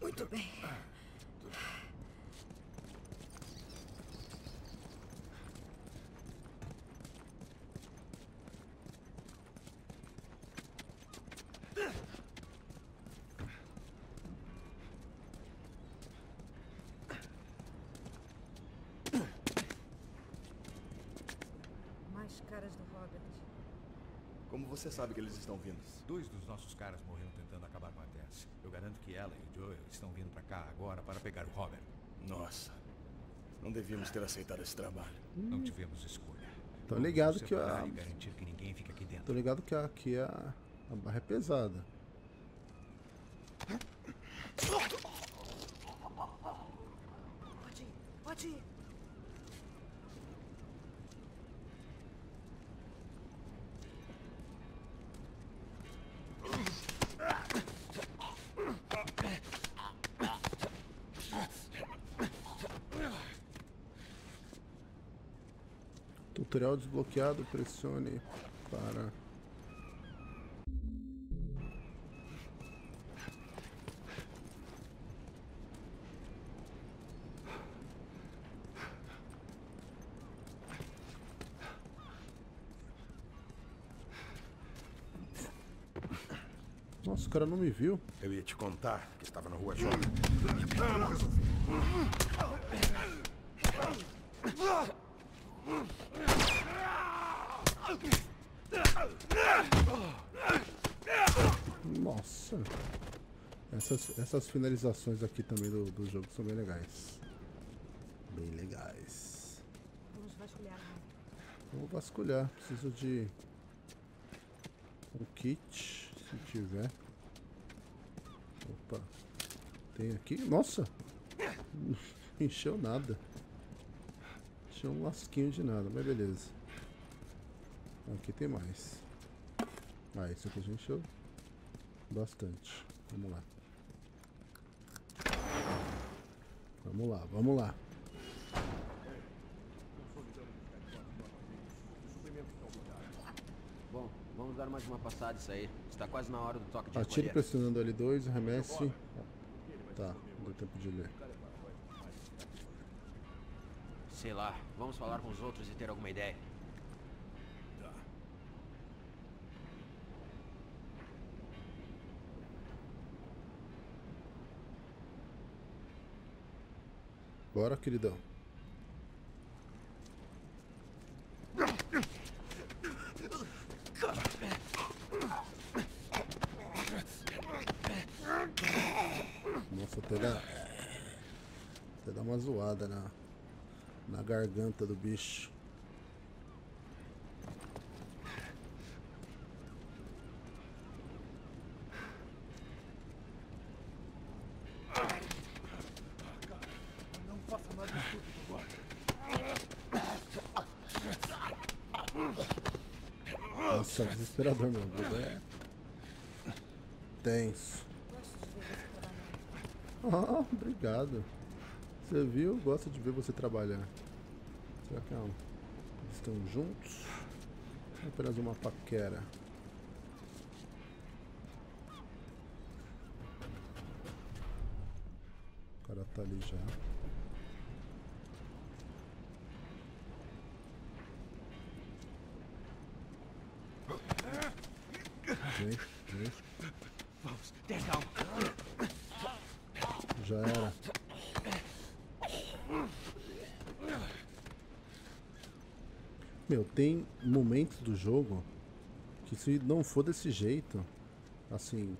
Muito bem. Caras do Robert. Como você sabe que eles estão vindo? Dois dos nossos caras morreram tentando acabar com a Tess. Eu garanto que ela e o Joel estão vindo pra cá agora para pegar o Robert. Nossa, não devíamos ter aceitado esse trabalho. Hum. Não tivemos escolha. Tô ligado que a... garantir que ninguém fica aqui dentro. Tô ligado que aqui a, a barra é pesada. Pode ir, pode ir. Tutorial desbloqueado, pressione para... Nossa, o cara não me viu. Eu ia te contar que estava na rua Joel. Nossa, essas, essas finalizações aqui também do, do jogo são bem legais. Bem legais. Vamos vasculhar. Vamos vasculhar. Preciso de um kit, se tiver. Opa, tem aqui. Nossa, não encheu nada. Encheu um lasquinho de nada, mas beleza. Aqui tem mais. Ah, isso aqui a gente encheu bastante. Vamos lá. Vamos lá, vamos lá. Bom, vamos dar mais uma passada isso aí. Está quase na hora do toque de atire pressionando L dois, remesse. Tá, não deu tempo de ler. Sei lá, vamos falar com os outros e ter alguma ideia. Bora, queridão. Nossa, até dá, até dá uma zoada na, na garganta do bicho. Nossa, desesperador, meu Deus, é tenso. Ah, obrigado. Você viu? Gosto de ver você trabalhar. Será que é um... estão juntos? É apenas uma paquera. O cara tá ali já. Vem, vem. Vamos, tem calma. Já era. Meu, tem momentos do jogo que se não for desse jeito, assim,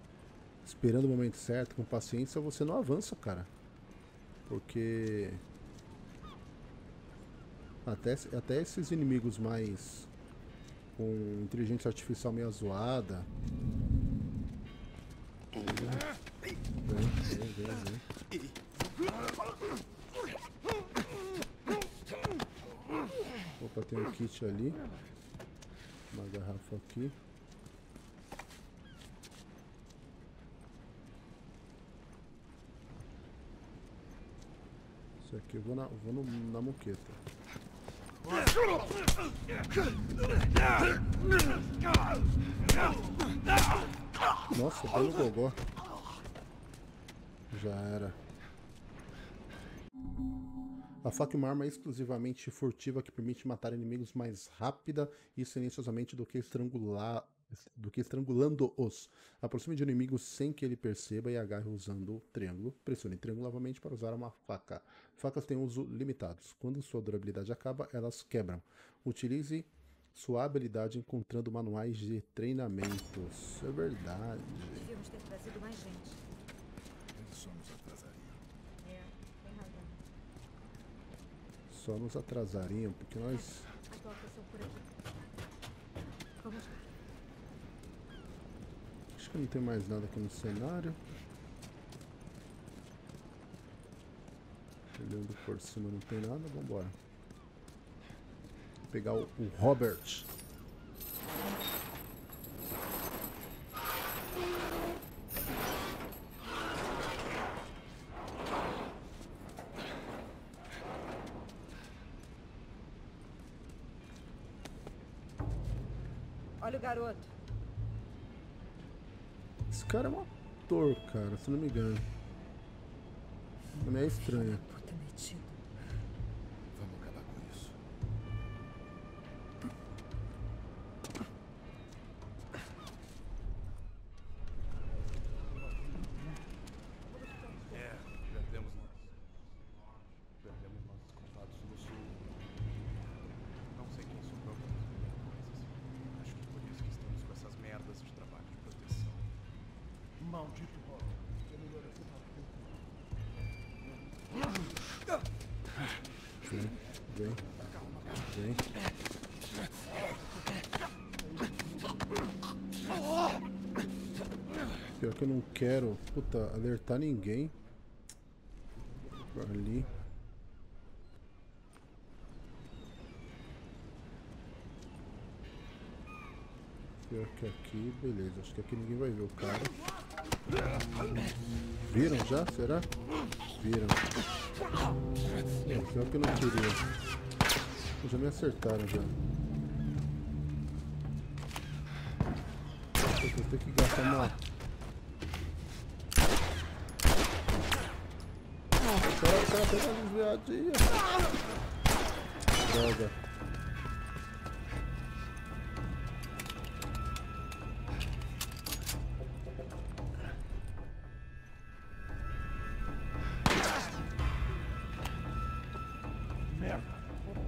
esperando o momento certo, com paciência, você não avança, cara. Porque até, até esses inimigos mais com inteligência artificial meio zoada. Vem, vem, vem, vem. Opa, tem um kit ali. Uma garrafa aqui. Isso aqui eu vou na, vou no, na moqueta. Nossa, deu no gogó. Já era. A faca é uma arma exclusivamente furtiva que permite matar inimigos mais rápida e silenciosamente do que estrangular, do que estrangulando-os. Aproxime de um inimigo sem que ele perceba e agarre usando o triângulo. Pressione o triângulo novamente para usar uma faca. Facas têm uso limitado. Quando sua durabilidade acaba, elas quebram. Utilize sua habilidade encontrando manuais de treinamentos. É verdade. Devíamos ter trazido mais gente. Eles só nos atrasariam. É, tem razão. Só nos atrasariam, porque nós... As voltas são por aqui. Vamos lá. Acho que não tem mais nada aqui no cenário. Olhando por cima não tem nada, vambora. Vou pegar o, o Robert. Olha o garoto. Esse cara é um ator, cara, se não me engano. Não é estranho. Puta metido. Vamos acabar com isso. É, perdemos nós. Perdemos nossos contatos no sul. Não sei quem sobrou para nos vender coisas. Acho que por isso que estamos com essas merdas de trabalho de proteção. Maldito Robert, é melhor eu ficar aqui. Vem, vem, vem. Pior que eu não quero, puta, alertar ninguém. Ali. Pior que aqui, beleza, acho que aqui ninguém vai ver o cara. Viram já? Será? Viram. Pior que eu não queria. Já me acertaram já. Eu vou ter que gastar uma... Caraca, o cara pega a desviadinha. Droga.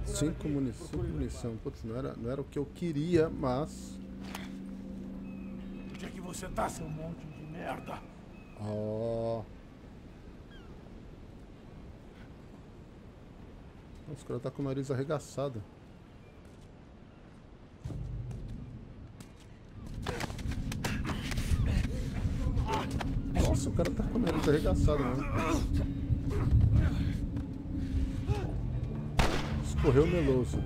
Cinco munição, cinco munição. Putz, não era, não era o que eu queria, mas... Onde é que você tá, seu monte de merda? Ó... Oh. Os caras tá com o nariz arregaçado. Nossa, o cara tá com o nariz arregaçado, né? Correu meloso.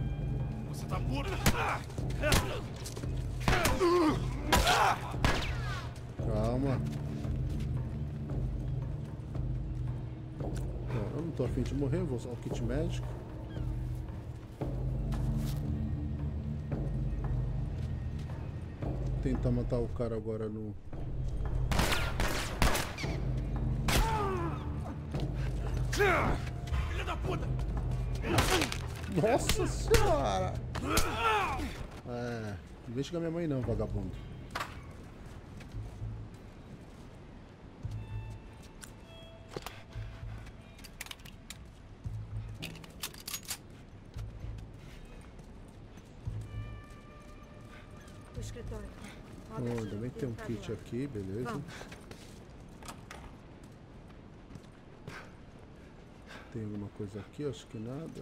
Você tá morto. Calma. Não, eu não tô a fim de morrer, eu vou usar o kit médico. Vou tentar matar o cara agora no... Filha da puta! Nossa senhora! É, não vem chegar minha mãe não, vagabundo. O escritório. Oh, ainda bem que tem um kit aqui, beleza. Vamos. Tem alguma coisa aqui? Acho que nada.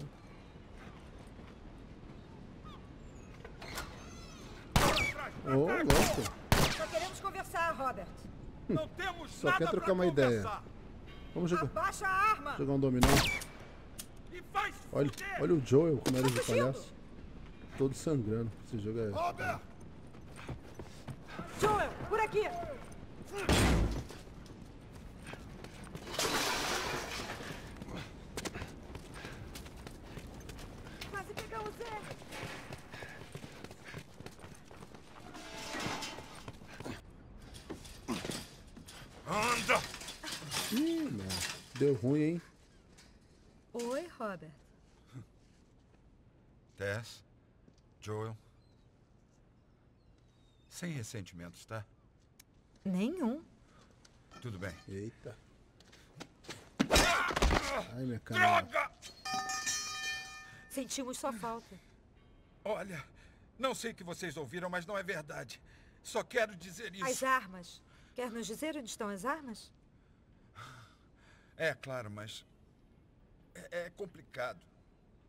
Oh, louco. Só queremos conversar, Robert. Não temos Só nada quer trocar uma conversar. ideia. Vamos jogar. Abaixa a arma. Jogar um dominó. Olha, olha o Joel como era de palhaço. Todo sangrando. Esse jogo é... Robert! Joel, por aqui! Quase pegamos ele! Anda! Ih, não. Deu ruim, hein? Oi, Robert. Tess, Joel. Sem ressentimentos, tá? Nenhum. Tudo bem. Eita. Ai, minha cara. Droga! Sentimos sua falta. Olha, não sei o que vocês ouviram, mas não é verdade. Só quero dizer isso. As armas. Quer nos dizer onde estão as armas? É, claro, mas... É, é complicado,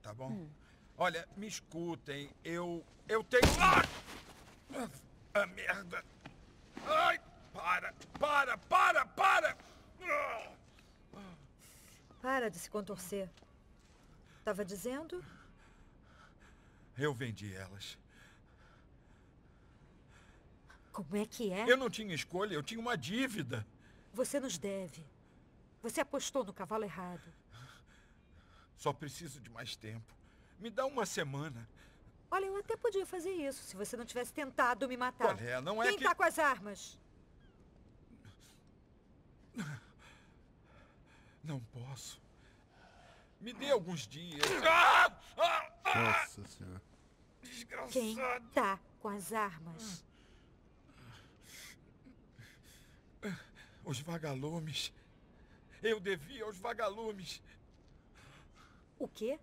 tá bom? Hum. Olha, me escutem, eu... Eu tenho... Ah! A merda! Ai, para, para, para, para! Para de se contorcer. Tava dizendo? Eu vendi elas. Como é que é? Eu não tinha escolha, eu tinha uma dívida. Você nos deve. Você apostou no cavalo errado. Só preciso de mais tempo. Me dá uma semana. Olha, eu até podia fazer isso se você não tivesse tentado me matar. Olha, não é que... Quem tá com as armas? Não posso. Me dê alguns dias. Nossa Senhora. Desgraçado. Quem tá com as armas? Os vagalumes. Eu devia aos vagalumes. O quê?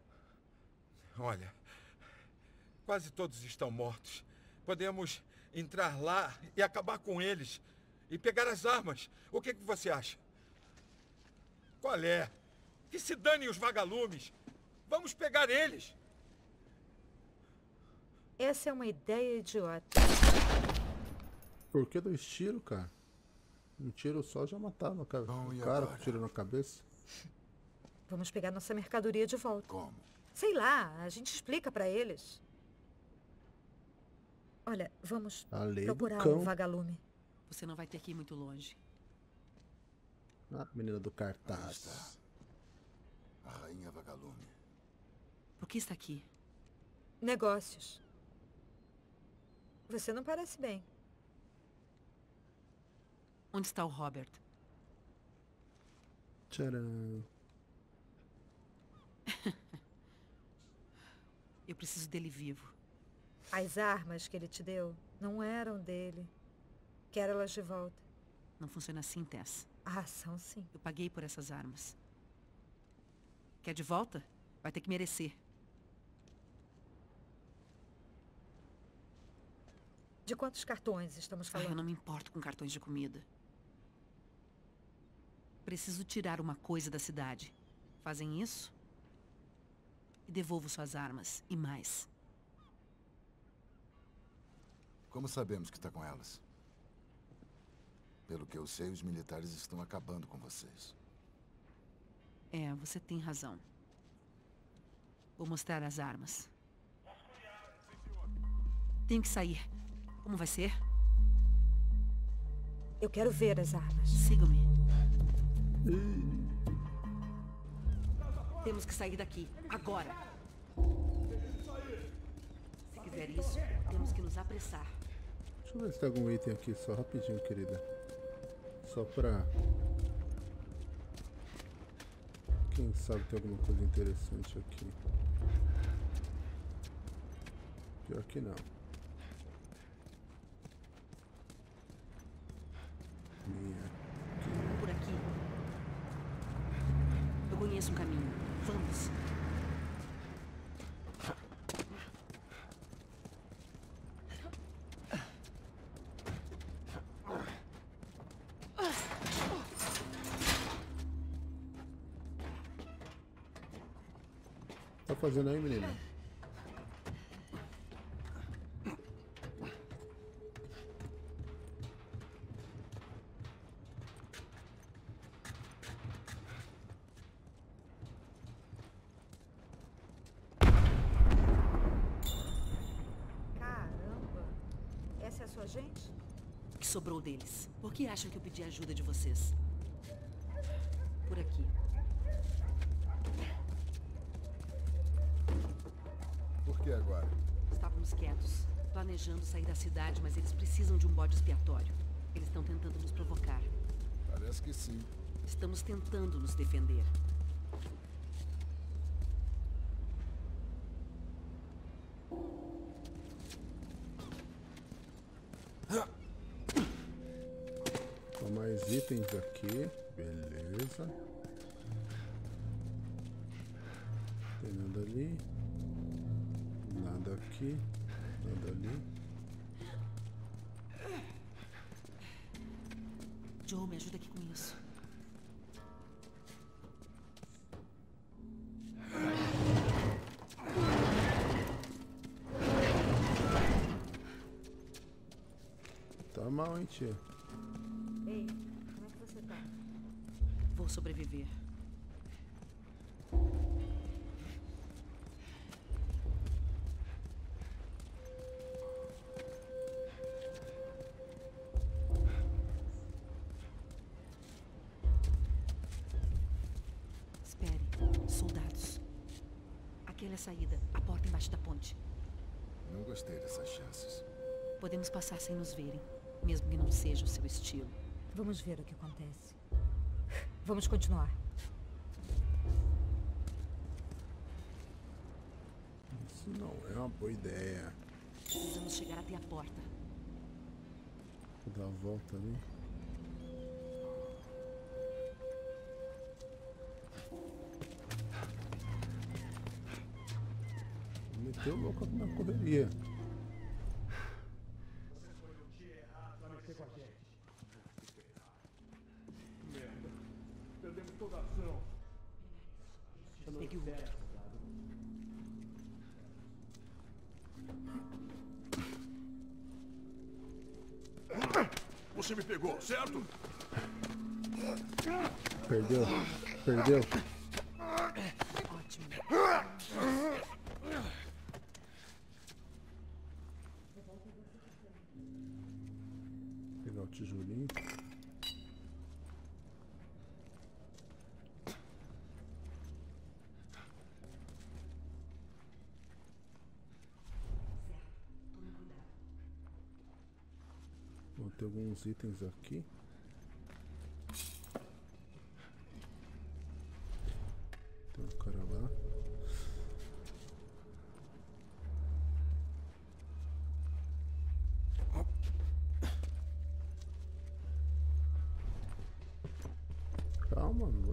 Olha, quase todos estão mortos. Podemos entrar lá e acabar com eles. E pegar as armas. O que que você acha? Qual é? Que se danem os vagalumes. Vamos pegar eles. Essa é uma ideia idiota. Por que dois tiros, cara? Um tiro só já matava o cara, Bom, o cara com tiro na cabeça. Vamos pegar nossa mercadoria de volta. Como? Sei lá, a gente explica pra eles. Olha, vamos procurar um vagalume. Você não vai ter que ir muito longe. Ah, menina do cartaz. A rainha vagalume. O que está aqui? Negócios. Você não parece bem. Onde está o Robert? Tcharam. Eu preciso dele vivo. As armas que ele te deu não eram dele. Quero elas de volta. Não funciona assim, Tess. Ah, são sim. Eu paguei por essas armas. Quer de volta? Vai ter que merecer. De quantos cartões estamos falando? Ai, eu não me importo com cartões de comida. Preciso tirar uma coisa da cidade. Fazem isso? E devolvo suas armas. E mais. Como sabemos que está com elas? Pelo que eu sei, os militares estão acabando com vocês. É, você tem razão. Vou mostrar as armas. Tenho que sair. Como vai ser? Eu quero ver as armas. Siga-me. Temos que sair daqui, agora. Se quiser isso, temos que nos apressar. Deixa eu ver se tem algum item aqui, só rapidinho, querida. Só pra... Quem sabe tem alguma coisa interessante aqui. Pior que não. Minha... Por aqui. Eu conheço um caminho. Vamos. Tá fazendo aí, menina? a gente? O que sobrou deles? Por que acham que eu pedi ajuda de vocês? Por aqui. Por que agora? Estávamos quietos, planejando sair da cidade, mas eles precisam de um bode expiatório. Eles estão tentando nos provocar. Parece que sim. Estamos tentando nos defender. Mais itens aqui, beleza. Não tem nada ali, nada aqui, nada ali. Joel, me ajuda aqui com isso. Tá mal, hein, tia? Ei, como é que você tá? Vou sobreviver. Espere, soldados. Aquela é a saída, a porta embaixo da ponte. Não gostei dessas chances. Podemos passar sem nos verem, mesmo que não seja o seu estilo. Vamos ver o que acontece. Vamos continuar. Isso não é uma boa ideia. Precisamos chegar até a porta. Vou dar a volta ali. Meteu louco na correria. Você me pegou, certo? Perdeu, perdeu. Ótimo. Vou pegar o tijolinho. Tem alguns itens aqui. Tem um cara lá. Calma, mano.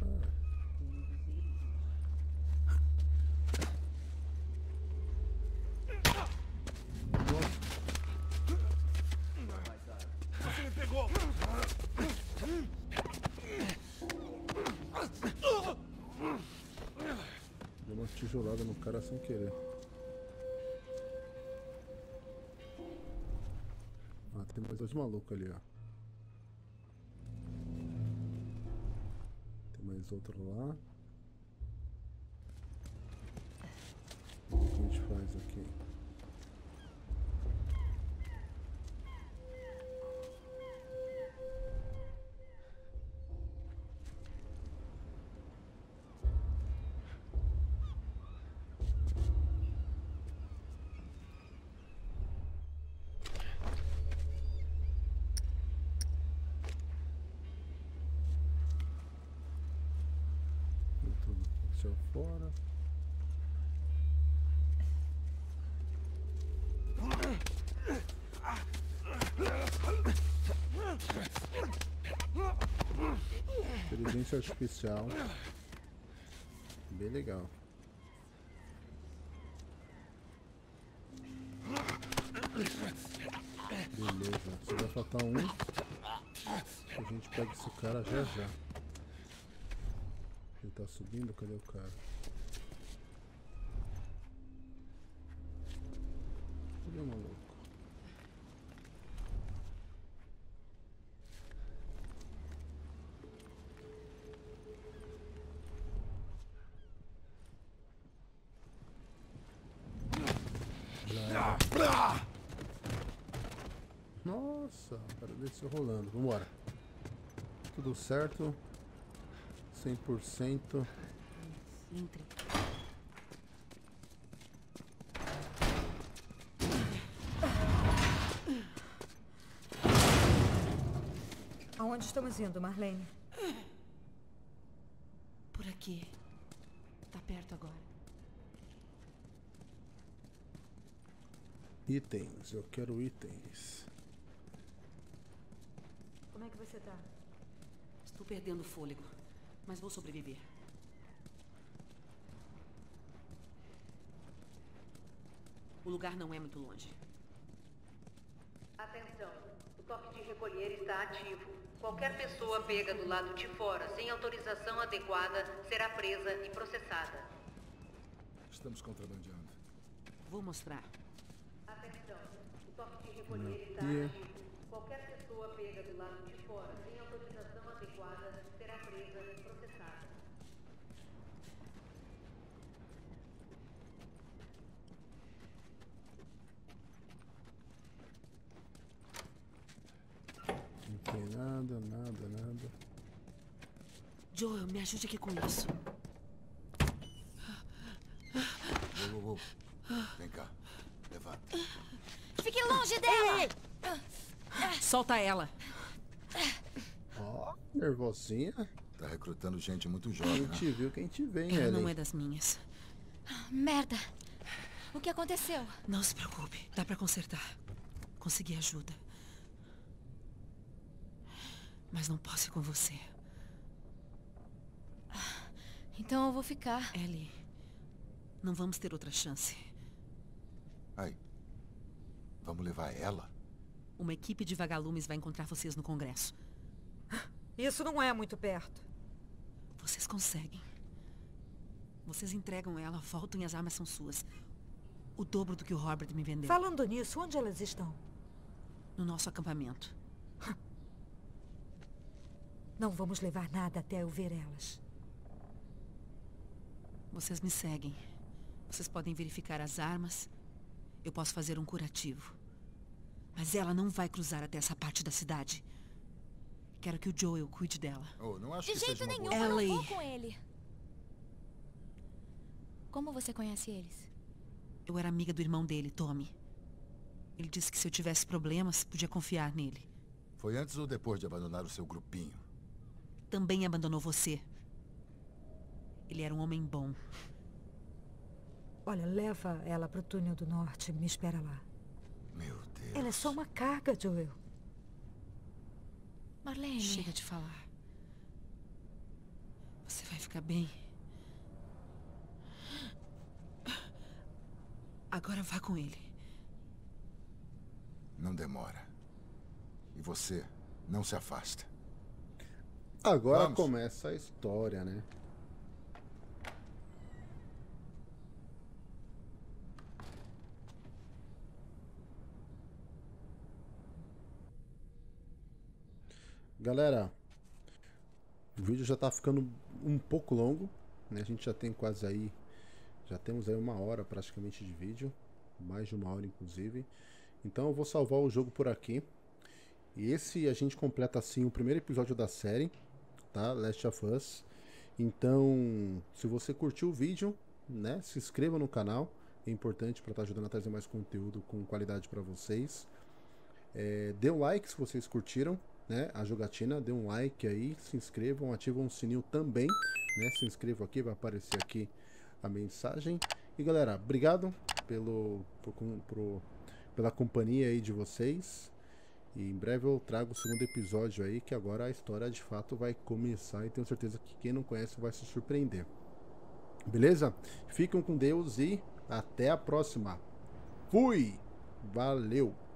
Tijolada no cara sem querer. Ah, tem mais dois malucos ali, ó. Tem mais outro lá. O que a gente faz aqui? Fora. Inteligência artificial. Bem legal. Beleza, só vai faltar um. A gente pega esse cara já já. Ele tá subindo, cadê o cara? Cadê o maluco? Já. Nossa! Nossa, cara, desceu rolando. Vambora. Tudo certo. cem por cento. Entre. Aonde estamos indo, Marlene? Por aqui. Tá perto agora. Itens, eu quero itens. Como é que você tá? Estou perdendo o fôlego, mas vou sobreviver. O lugar não é muito longe. Atenção, o toque de recolher está ativo. Qualquer pessoa pega do lado de fora sem autorização adequada será presa e processada. Estamos contrabandeando. Vou mostrar. Aqui. Qualquer pessoa pega do lado de fora sem autorização adequada será presa e processada. Não tem nada, nada, nada. Joel, me ajude aqui com isso. Vou, vou, vou. Vem cá. Levanta. Fique longe dela! Ei, ei. Solta ela. Ó, oh, nervosinha. Tá recrutando gente muito jovem. Quem te viu, quem te vem, Ela Ellie. Não é das minhas. Merda! O que aconteceu? Não se preocupe, dá pra consertar. Consegui ajuda. Mas não posso ir com você. Então eu vou ficar. Ellie, não vamos ter outra chance. Ai. Vamos levar ela? Uma equipe de vagalumes vai encontrar vocês no congresso. Isso não é muito perto. Vocês conseguem. Vocês entregam ela, voltam e as armas são suas. O dobro do que o Robert me vendeu. Falando nisso, onde elas estão? No nosso acampamento. Não vamos levar nada até eu ver elas. Vocês me seguem. Vocês podem verificar as armas. Eu posso fazer um curativo. Mas ela não vai cruzar até essa parte da cidade. Quero que o Joel cuide dela. Oh, não acho de que jeito seja nenhum, eu não vou com ele. Como você conhece eles? Eu era amiga do irmão dele, Tommy. Ele disse que se eu tivesse problemas, podia confiar nele. Foi antes ou depois de abandonar o seu grupinho? Também abandonou você. Ele era um homem bom. Olha, leva ela pro túnel do norte. Me espera lá. Meu Deus. Ela é só uma carga, Joel. Marlene. Chega de falar. Você vai ficar bem. Agora vá com ele. Não demora. E você não se afasta. Agora Vamos. começa a história, né? Galera, o vídeo já tá ficando um pouco longo, né? A gente já tem quase aí, já temos aí uma hora praticamente de vídeo, mais de uma hora inclusive. Então eu vou salvar o jogo por aqui. E esse a gente completa assim o primeiro episódio da série, tá? Last of Us. Então, se você curtiu o vídeo, né? Se inscreva no canal, é importante para estar ajudando a trazer mais conteúdo com qualidade para vocês. É, dê um like se vocês curtiram, né, a jogatina, dê um like aí, se inscrevam, ativam o sininho também, né, se inscrevam aqui, vai aparecer aqui a mensagem. E galera, obrigado pelo, por, por, pela companhia aí de vocês, e em breve eu trago o segundo episódio aí, que agora a história de fato vai começar, e tenho certeza que quem não conhece vai se surpreender, beleza? Fiquem com Deus e até a próxima. Fui! Valeu!